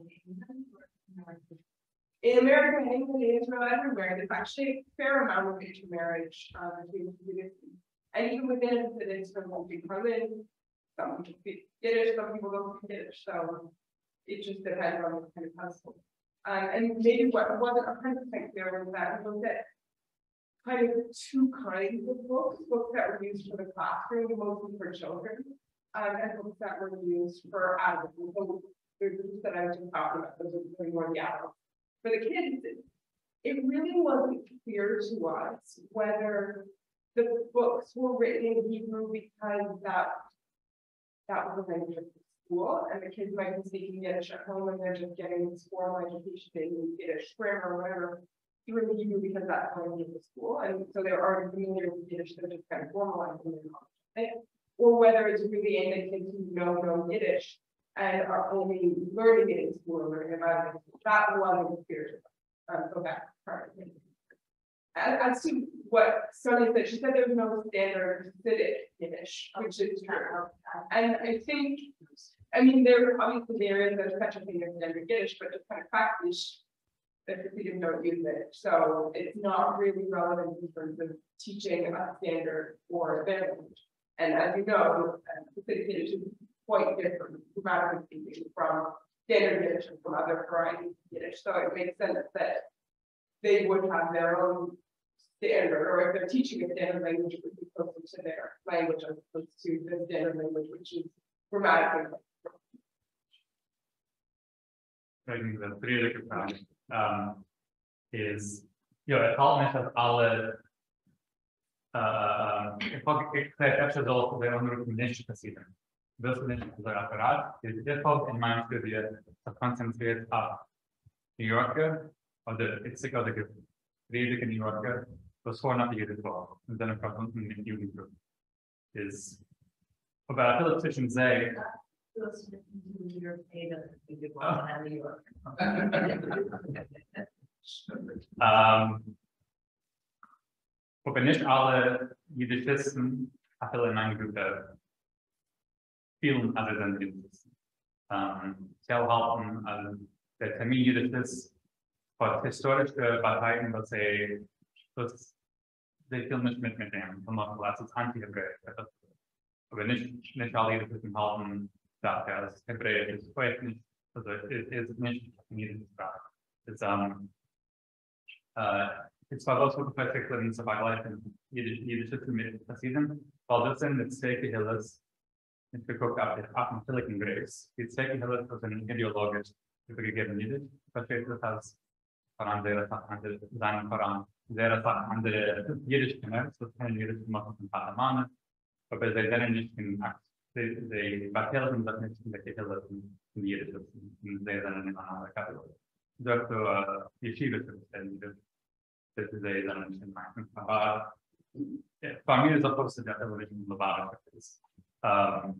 in America and England and Israel everywhere, there's actually a fair amount of intermarriage um, between communities. And even within the some won't be Berlin, some people speak Yiddish, some people don't speak Yiddish. So it just depends on what kind of household. Um, and maybe what wasn't one hundred percent clear was that we looked at kind of two kinds of books, books that were used for the classroom, mostly for children, um, and books that were used for adults. So the books that I was just talking about, those are the more the adults. For the kids, it really wasn't clear to us whether the books were written in Hebrew because that, that was the language of school, and the kids might be speaking Yiddish at home and they're just getting this formal education, they need Yiddish grammar or whatever through the Hebrew because that's how they get to school. And so they're already familiar with Yiddish, they're just kind of formalizing it. Or whether it's really in the kids who know no Yiddish and are only learning it in school or learning about it. That wasn't clear to us. Um, so that's part of it. As, as to what Sonya said, she said there's no standard Hasidic Yiddish, which is true. And I think I mean, there obviously there is such a thing as standard Yiddish, but it's kind of practice that the people don't use it. So it's not really relevant in terms of teaching a standard or a language. And as you know, Hasidic Yiddish is quite different, grammatically speaking, from standard Yiddish and from other varieties of Yiddish. So it makes sense that they would have their own standard, or if they're teaching a standard language, it would be closer to their language as opposed to the standard language, which is grammatically. I think the three that could come um, is, you know, at all of alle all the other conditions considered. Those conditions are apparat, is default in mind to the concentrate of New Yorker or the it's like other group. Three in New Yorker was four not the year before, and then a problem in the new group is about a position say. Wobei nicht alle Jüdischisten viele Meinungen vielen anderen Jüdischisten. Ich halte der Termin Jüdischist für historische Parteien, was sie viel nicht mitnehmen, sondern das ist anti-hebräisch. Aber nicht nicht alle Jüdischisten halten that as Hebrew is quite so it is nicht in Sprache. It's um uh it's by also particular in survival life and Yiddish Yiddish mit Hasidim, weil das sind mit Zeki Hillis und geguckt auf die Apophilic Graves. Die Zeki Hillis was ein ideologisch übergegeben Yiddish, versteht das als voran der andere seinen voran der andere Yiddish genannt, so kein Yiddish gemacht von Palamane, aber sie werden nicht in Akt. The bacterium that makes the caterpillar in the years and they then in another category. That's the yeshiva system that they then in mind. For me, it's opposed to the evolution of the biopractice.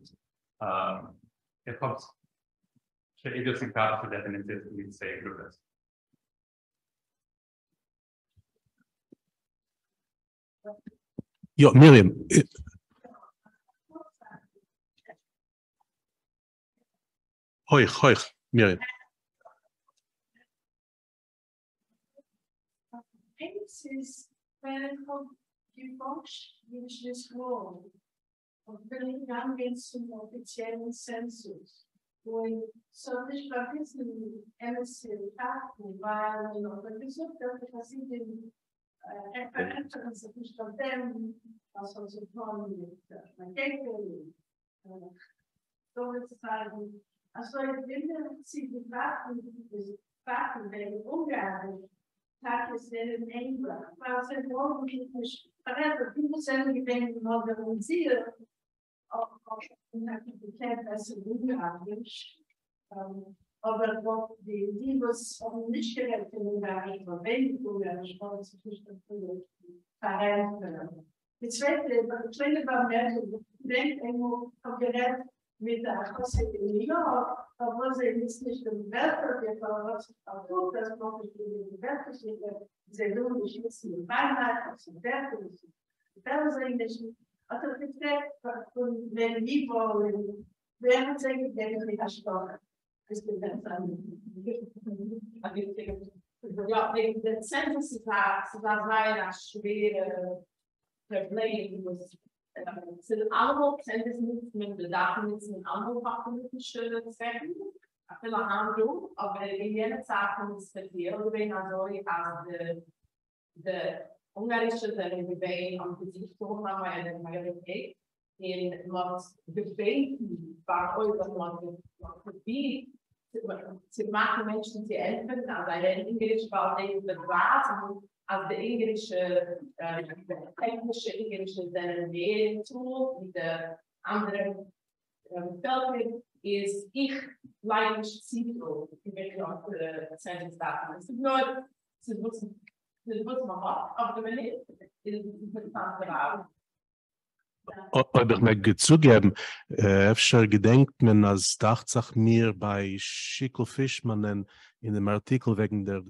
It helps the idiosyncratic definitions in say groups. Yo, Miriam. It... Hoi, hoi, Miriam. This is very Bosch, which is wrong, of building young some official census, when Soviet Pakistan embassy attacked by the officers of the Hasidim, entrance of each of them, also the problem with my takeaway. So it's time. And so I didn't see the fact that fact that they were in England. Well, I said, well, we whatever people send me things in other museum, of course, we have to pretend as a good language over what the leaders of the Michigan have been doing, or very good language, or it's sufficient to the it's right there, but it's right about that, then I will compare with the Jose de Leon. I was a Muslim developer, I was a book that's published in the university, they do machines in Weimar, or some developers. That was an English. I thought it's that, but when they're people, they haven't taken anything as far as the best I mean. I mean, the sentences are very schwer to play with. Es sind andere Kenntnismittel, die Datenmittel sind andere Fachmittel, schöne Zwecken. Viele Handlungen, aber in jener Zeit kann es verlieren, wenn also die ungarische Revision und die Dichtung haben wir eine Majorität in was Bedenken war oder was Gebiet zu machen Menschen, die helfen, also in Englisch war die Bewahrung. Als de Engelse, de Engelse, Engelse zijn weer toe met de andere velden is ik lijkt simpel. Ik weet niet of de zijn staat is. Nooit, ze moeten, ze moeten maar hard op de manier is het van te houden. Aber mag zugeben, öfter gedenkt man als Tatsache mir bei Schickel Fishman in dem Artikel wegen der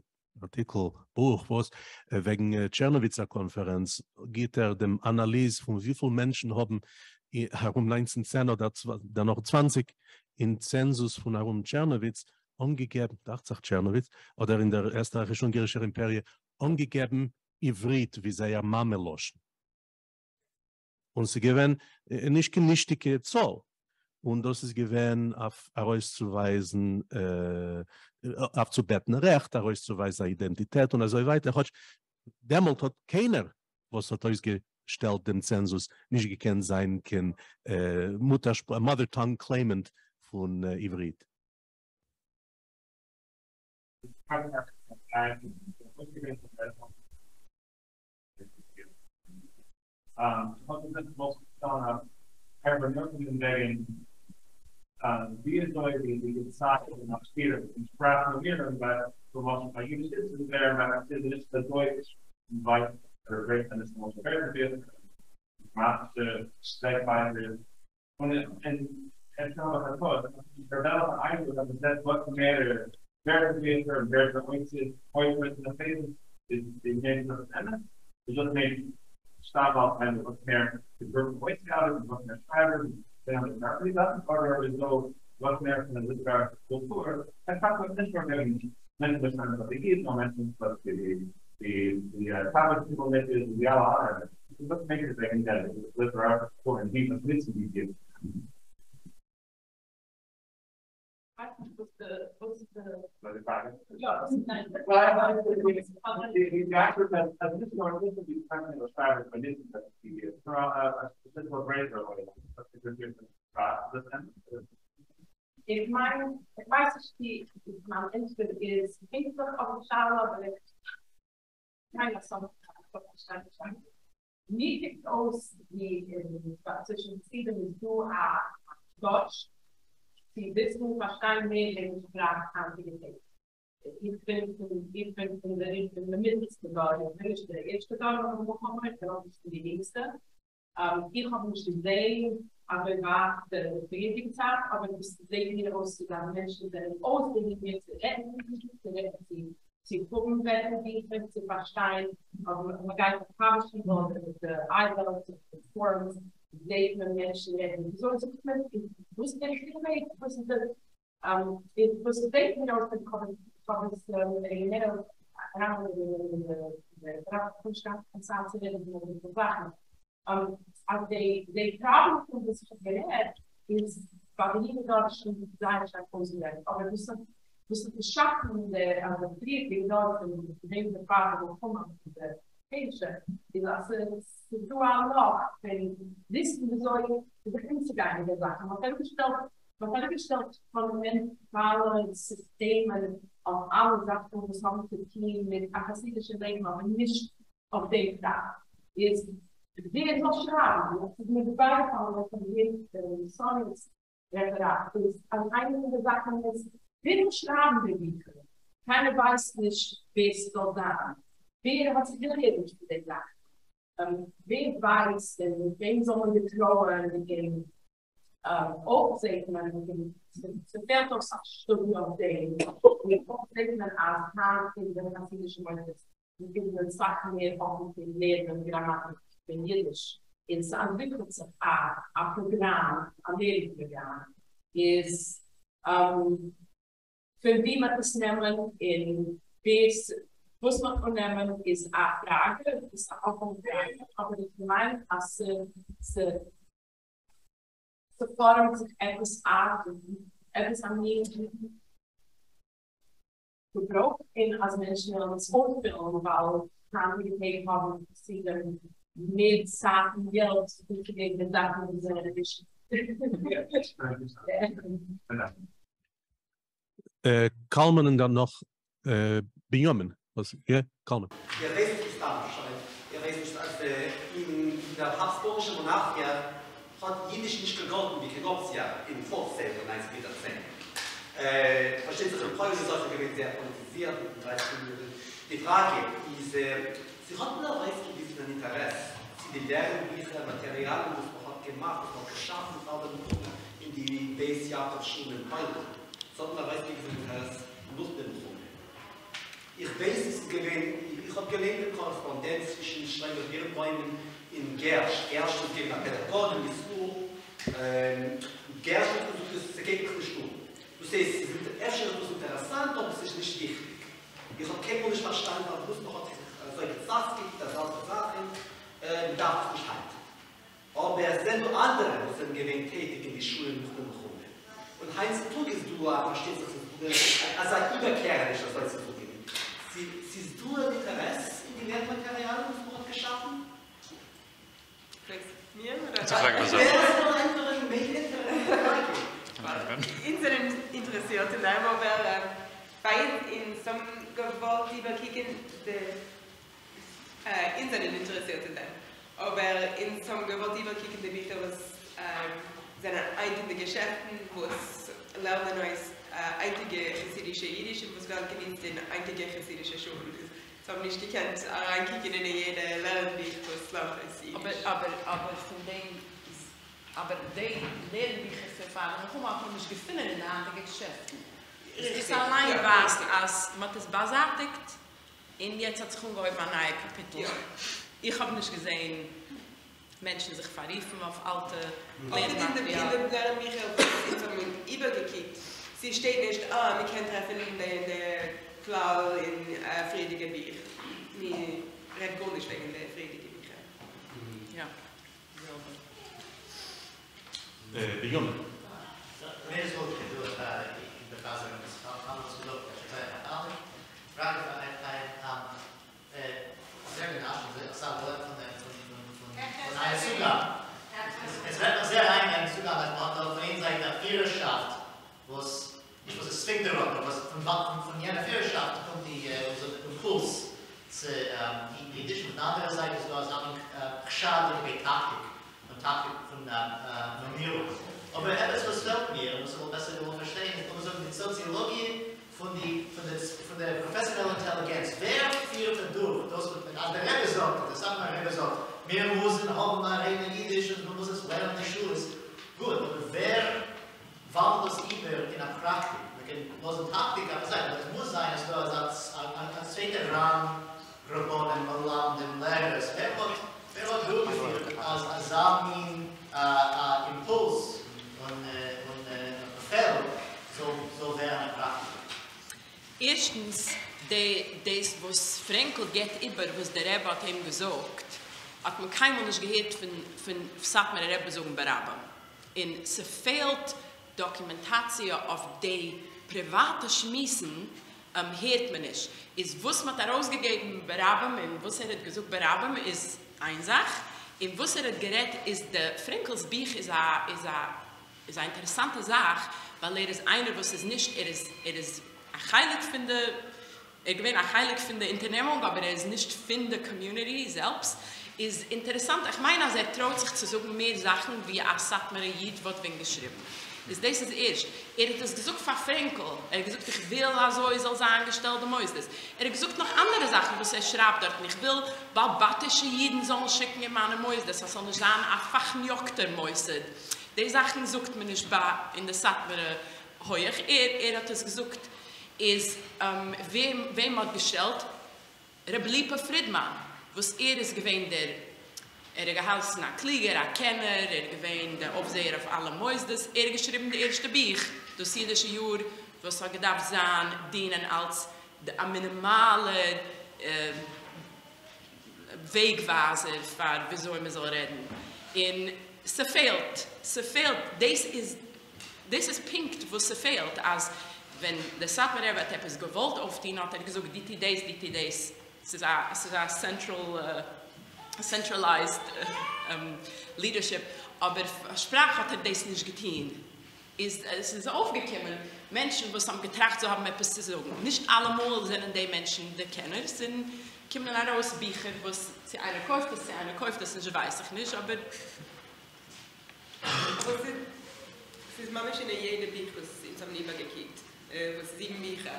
Artikel, Buch, was, wegen der Chernowitzer Konferenz geht er dem Analyse von wie viele Menschen haben herum neunzehnhundertzehn oder dann noch zwanzig in Zensus von herum Chernowitz angegeben, achtzig Chernowitz, oder in der österreichisch-ungarischen Imperie angegeben, Ivrit, wie sei ja Mameloschen. Und sie gewinnen nicht genichtige Zoll. Und das ist gewähnt, auf herauszuweisen, äh, aufzubetten Recht, herauszuweisen Identität und so weiter. Damals hat keiner, was hat ausgestellt, den Zensus nicht gekannt sein kann, äh, Muttersprache, Mother Tongue Claimant von äh, Ivrit. Um, Die is nooit die die het zaken en afsteren en spraak nog meer dan bij de was bij jullie zitten en daar maar dit is dat nooit bij de rest en is nog verder weer maar de strijd bij de en en het nou dat was er wel een dat dat wat meer verder weer er verder points point met de faces is de name of Anna dus dat neemt staat al en wat meer de burger voice out en wat meer schrijver. Then we that order is though what American and Lithuanian culture and talk about this for many percent of the key moments but the the the public people that is the are what makes it like that literary for and deep and I think was the was the yeah, well, I the actor that as this one this would be kind of a favorite, but this is a studio. So a special brand or whatever. But if my if my city is my interest is things of Charlotte, but kind of some of understanding. Need it also the transition season is do a Dutch. Sie wissen wahrscheinlich mehr, wenn ich frage, haben sie gesagt. Ich bin von der mindeste Dauer, ich bin der erste Dauer, aber ich habe nicht die nächste. Ich habe mich gesehen, aber war der Begegnungsart, aber das sehen wir aus, dass da Menschen, die aus den Dingen zu retten, sie gucken werden, die zu verstehen, aber man kann nicht verstehen, weil die Eidlöse, die Forms, die Leben, Menschen werden. So ist es mit, ich wusste nicht mehr, ich wusste nicht mehr, ich wusste nicht mehr, ich wusste nicht mehr, Um, and they, they problem from this is by the introduction design symposium. Or we should we should sharpen the the three introduction name the part of the patient is as to do a lot when this is the incident that that man kann gestellt man kann gestellt von dem Fall Systemen auf alle Sachen zusammen Team mit akademischen Leben aber nicht auf dem da ist. Wie so schreiben, das ist mir beigekommen, von dem Sonnens Referat ist, an einigen der Sachen ist, wen schreiben wir die können? Keiner weiß nicht, wer es soll sagen. Wer hat sich geredet für die Sachen? Wer weiß denn, wem soll man getrauen, mit dem Aufsegnen, mit dem Verwertungsstudium auf dem, mit Aufsegnen als Hand in der französischen Manifest, mit den Sachen mehr auf dem Leben, Grammatik. In Yiddish, it's entwickelt sich a, a Programm, a Lehrprogramm, ist, um, für wie man das nehmen, in, bis, was man vernehmen, ist a Frage, ist a Frage, aber ich meine, dass sie, sie, sie fordern sich etwas ab, etwas am Leben gebraucht, in, als Menschen uns ausbilden, weil, kann wir die haben, sie dann, mit Sachen, Geld, mit Sachen, die sind erwischt. Kalmen und dann noch Benjamin. Ja, Kalmen. Der Rest ist da wahrscheinlich. Der Rest ist, als in der habsburgischen Monarchie hat Jiddisch nicht gegolten, wie gegolten es ja im vierzehn und neunzehnhundertzehn. Versteht sich, die polnische Sache gewesen, sehr politisiert, in dreißig Minuten. Die Frage ist, Sie hatten auch ein gewisses Interesse, Sie die Lehrbücher, Materialien, die man gemacht und geschaffen haben, in die Beis Yaakov Schule in Polen. Sie hatten auch ein gewisses Interesse, nicht dem Buch. Ich weiß, es gewesen, ich habe gelegene Korrespondenz zwischen Shloyme Hertsog in Gersch. Gersch ist gegen eine Pädagogin, die Schule. Gersch ist gegen die Schule. Du siehst, es ist etwas interessant, aber es ist nicht wichtig. Ich habe kein Wunsch verstanden, aber es noch solche Sachen gibt, das andere Sachen, äh, darf es nicht halten. Aber es sind nur andere, die sind gewinnt tätig in die Schulen mit dem Grunde. Und Heinz Tug ist du, verstehst du, als ein Überkehrer ist das solche Tug. Siehst du ein Interesse in die Lehrmaterialien, die du dort geschaffen? Fragst du mir? Das ist eine andere Frage. Unseren Interessierten einmal wäre, weil in so einem Gewalt überkicken, die Internet interessiert sind. Aber in so einem Gewalt überkicken, die Bücher, die sind einige Geschäfte, wo es lernen als einige chassidische Jüdische, wo es werden gewinnt in einige chassidische Schulen. Sie haben nicht gekannt, reinkicken in jede Lernbücher, wo es lernen als Jüdisch. Aber von dem, aber die Lernbücher zu erfahren, warum haben wir nicht gefunden in anderen Geschäften? Es ist allein was, als man das beseitigt, und jetzt hat sich umgehoben ein neues Kapitel. Ich habe nicht gesehen, Menschen sich verriefen auf alte Lehrmaterial. In den Lehrmaterialien ist übergekickt. Sie steht nicht, ah, wir können treffen in der Klau in Friedrich Bier. Wir reden gar nicht wegen der Friedrich Bier. Ja. Wie jung? Mehr ist gut, du. Also, das ist alles gelobt, das ist einfach alles. Die Frage war einfach, sehr genau, das war wohl von einem Zugang. Es wird noch sehr rein, ein Zugang, das braucht auch von ihnen, sage ich, der Führerschaft, wo es, ich muss es zwingt darüber, aber von jener Führerschaft kommt unser Impuls zu Jiddisch. Und andere Seite ist, was haben Geschade und Taktik, und Taktik von Normierung. Aber etwas, was fällt mir, muss man besser verstehen, ist unsere Soziologie von, die, von, des, von der professionellen Intelligenz. Wer führt denn durch? Das hat der Rebbe gesagt, das hat der Rebbe gesagt. Wir müssen auch mal reden Jiddisch und man muss es lernen in der Schule. Schaechter in der Praktik. Wir können bloß eine Taktik sein, aber es muss sein, dass du als ein zweiter Rahmen Robonen, Olam, dem Lehrer, wer wird durchgeführt als Samin Impuls und Befehl, so wäre eine Praktik. Erstens, das, was Frenkl geht über, was der Rebbe hat ihm gesagt, hat man keinmal nicht gehört von Satmar Rebbe so ein Beraber. Und es fehlt Dokumentation auf die private Schmissen, um, hört man nicht. Ist, was man da rausgegeben Beraber, und was er hat gesagt, Beraber ist eine Sache, und was er hat gerät, ist der Frenkels Buch ist eine, ist eine, ist eine interessante Sache, weil er ist einer, was es nicht, er ist, er ist ein Heilig von der, er gewinnt ein Heilig von der Unternehmung, aber er ist nicht von der Community selbst. Ist interessant, ich meine, also er traut sich zu sagen, mehr Sachen, wie er sagt, man jid, was wenn geschrieben. Das ist das Erste. Er hat das gesucht von Frenkl. Er hat gesagt, ich will also als Angestellte Moistes. Er hat gesucht noch andere Sachen, was er schreibt dort. Ich will balbatische Jiden sollen schicken in meine Moistes. Das soll nicht sein, ein Fachniokter Moistes. Die Sachen sucht man nicht bei in der Satmar heuer. Er, er hat das gesucht, ist, ähm, wem, wem hat gestellt? Reb Lipa Friedman. Was er ist gewesen, der, er gehalten ein Klieger, ein Kenner, er gewesen der Aufseher auf alle Mäusdes, er geschrieben der erste Buch, das jüdische Jahr, was er gedacht sein, dienen als ein minimaler äh, Wegweiser, für wieso man soll reden. Und es fehlt, es fehlt, das ist, das ist Punkt, was es fehlt, als wenn der Satmar Rebbe hat etwas gewollt auf die, hat er gesagt, die T Ds, die T Ds. Es ist ein central, uh, centralized uh, um, leadership, aber Sprache hat er das nicht getan. Es ist, ist aufgekommen, Menschen, die es haben getracht, so haben etwas zu sagen. Nicht allemal sind die Menschen, die Kenner sind, kommen dann raus Bücher, was sie einer kauft, was sie einer kauft, das weiß ich nicht, aber... Es ist manchmal in jedem Buch, was in seinem Leben gekickt, was sieben Bücher,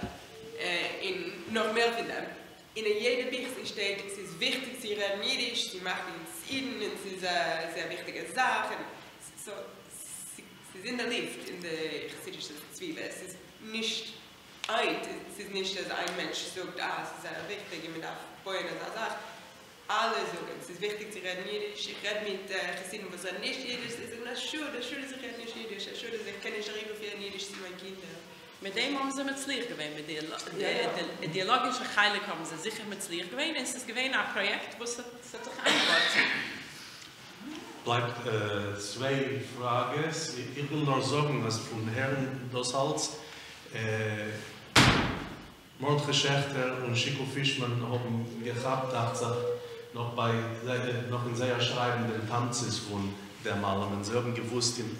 in noch mehr von dem. In jedem Buch steht, es ist wichtig, sie reden Jiddisch, sie machen es ihnen, es ist eine sehr wichtige Sache. So, sie, sie sind der Lift in der chassidischen Zwiebel. Es ist nicht ein, es ist nicht, dass ein Mensch sagt, ah, es ist sehr wichtig, man darf beuhen, das sagt. Alle sagen, es ist wichtig, sie reden Jiddisch. Ich rede mit äh, Chassiden, was reden nicht Jiddisch. Sie sagen, schön, schön, sie reden nicht Jiddisch, schön, ich kann nicht darüber für Jiddisch zu meinen Kindern. Mit dem haben sie mit Zlich gewesen, mit der yeah. Dialogischen Heilig haben sie sicher mit Zlich gewesen. Es ist gewesen ein Projekt, das sich einbaut. Bleibt äh, zwei Fragen. Ich will nur sagen, dass von Herrn Dossals, äh, Mordkhe Schaechter und Shiko Fishman haben gehabt, Tatsache, noch, bei, noch in sehr schreibenden Tanzes von der Malermann. Sie haben gewusst, in,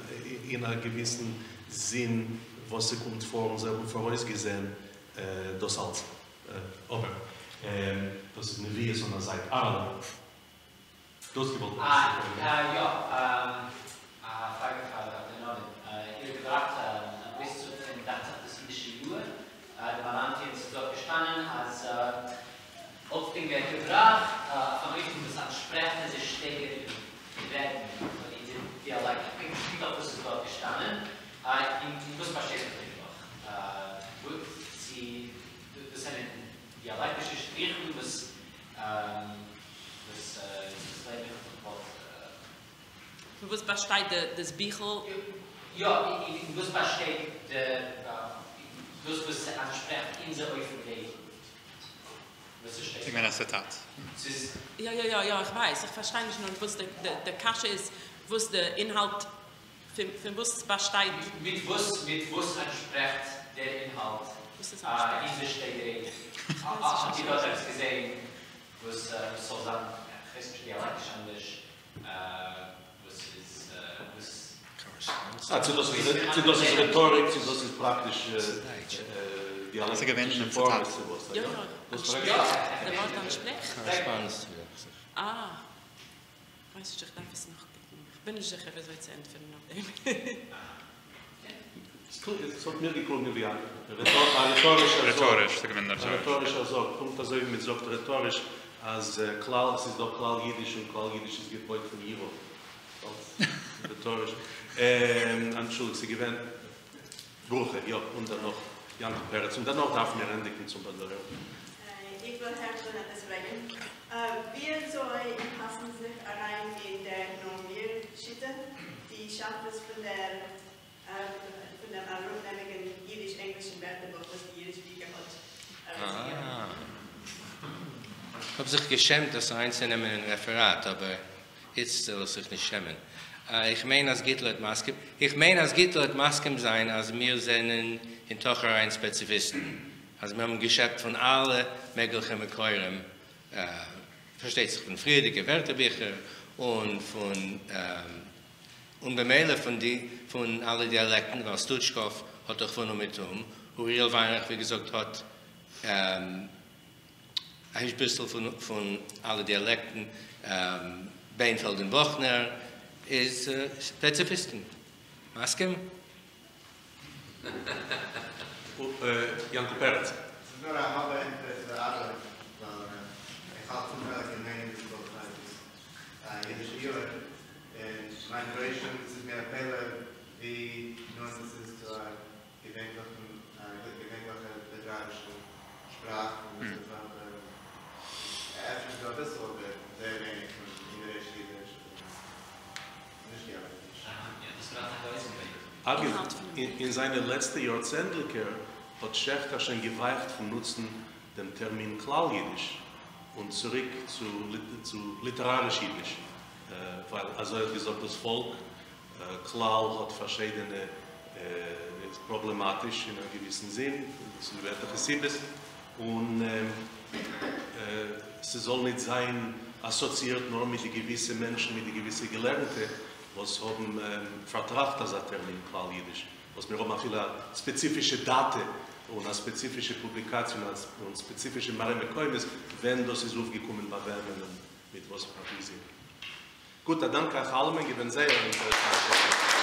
in einem gewissen Sinn, was sie kommt vor und sie haben vorausgesehen, äh, das als äh, Ober. Ähm, das ist eine Wehe, sondern seit Arno. Du hast gewollt. Ah, äh, ja, ähm, eine Frage von Doktor Novick. Äh, ihr gesagt, äh, bis zu dem Tag des jüdischen Jahres, äh, der Malantin ist dort gestanden, als äh, Opting wird gebracht, äh, von Richtung des Ansprechens, sie steht in Reden, also in diesem Dialog. Ich bin nicht auf das dort gestanden. Uh, in das versteht man nicht noch. Uh, sie, das ist eine dialektische Sprechung, das das Leben von Gott. Was versteht das Bichel? Ja, in was versteht das, was er anspricht, in der Öffentlichkeit. Ich meine, das Zitat. Ja, ja, ja, ja, ich weiß, ich verstehe nicht nur, was der, der, der Kasche ist, was der Inhalt. Für was besteht? Mit was entspricht der Inhalt dieser Steigerei? Habt ihr das gesehen? Was soll sagen? Christisch dialektisch anders. Was ist. Das ist Rhetorik, das ist praktisch dialektische Form. Ja, ja. Das Wort anspricht. Ah. Weiß ich, ich darf es noch. Ich bin nicht sicher, wie soll ich es entfernen auf dem. Es hat mir geklungen wie ein rhetorischer Sorg. Rhetorischer Sorg. Punkt, also wie man sagt, rhetorisch, als klar, es ist doch klar jiddisch und klar jiddisch ist Gebäude von YIVO. Rhetorisch. Entschuldigung, Sie gewähnt. Burke, ja, und dann noch Janko Peretz. Und dann noch Daphne Rendiken zum Beispiel. Äh, ich will Herrn etwas fragen. Äh, wir sollen passen sich rein in der Nomir-Schitte, die schafft es von der von der rundnämmigen jüdisch-englischen Wörterbuch, das die jüdische Liga hat. Ich habe sich geschämt, das einzunehmen in ein Referat, aber jetzt soll es sich nicht schämen. Ich meine, als Gittler hat Maskem. Ich meine, als Gittler hat Maskem sein, als wir sind in Tocherein Spezifisten. Also wir haben geschäbt von alle Megelchen und Keurem. Äh, versteht sich von Friedrich Werterbücher und von ähm, und Bemele von die von alle Dialekten, weil Stutschkow hat auch von mit um. Uriel Weinreich, wie gesagt, hat ähm, ein bisschen von, von alle Dialekten, ähm, Beinfeld und Bochner, ist äh, Spezifisten. Maskem? Janko Peretz. In, in seine letzte Jahrzehntlicher hat Schaechter schon geweicht vom Nutzen dem Termin Klaljiddisch und zurück zu, zu literarisch Jiddisch. Äh, weil, also er hat gesagt, das Volk äh, Klal hat verschiedene, äh, ist problematisch in einem gewissen Sinn, das ist ein Wert der Chassidus, und äh, äh, sie soll nicht sein assoziiert nur mit gewissen Menschen, mit gewissen Gelernten, was haben äh, vertracht als ein Termin Klaljiddisch. Was mir auch viele spezifische Daten und eine spezifische Publikation und spezifische Maremekeumes, wenn das ist aufgekommen war, mit was wir sehen. Gut, danke euch allen, ich bin sehr interessant.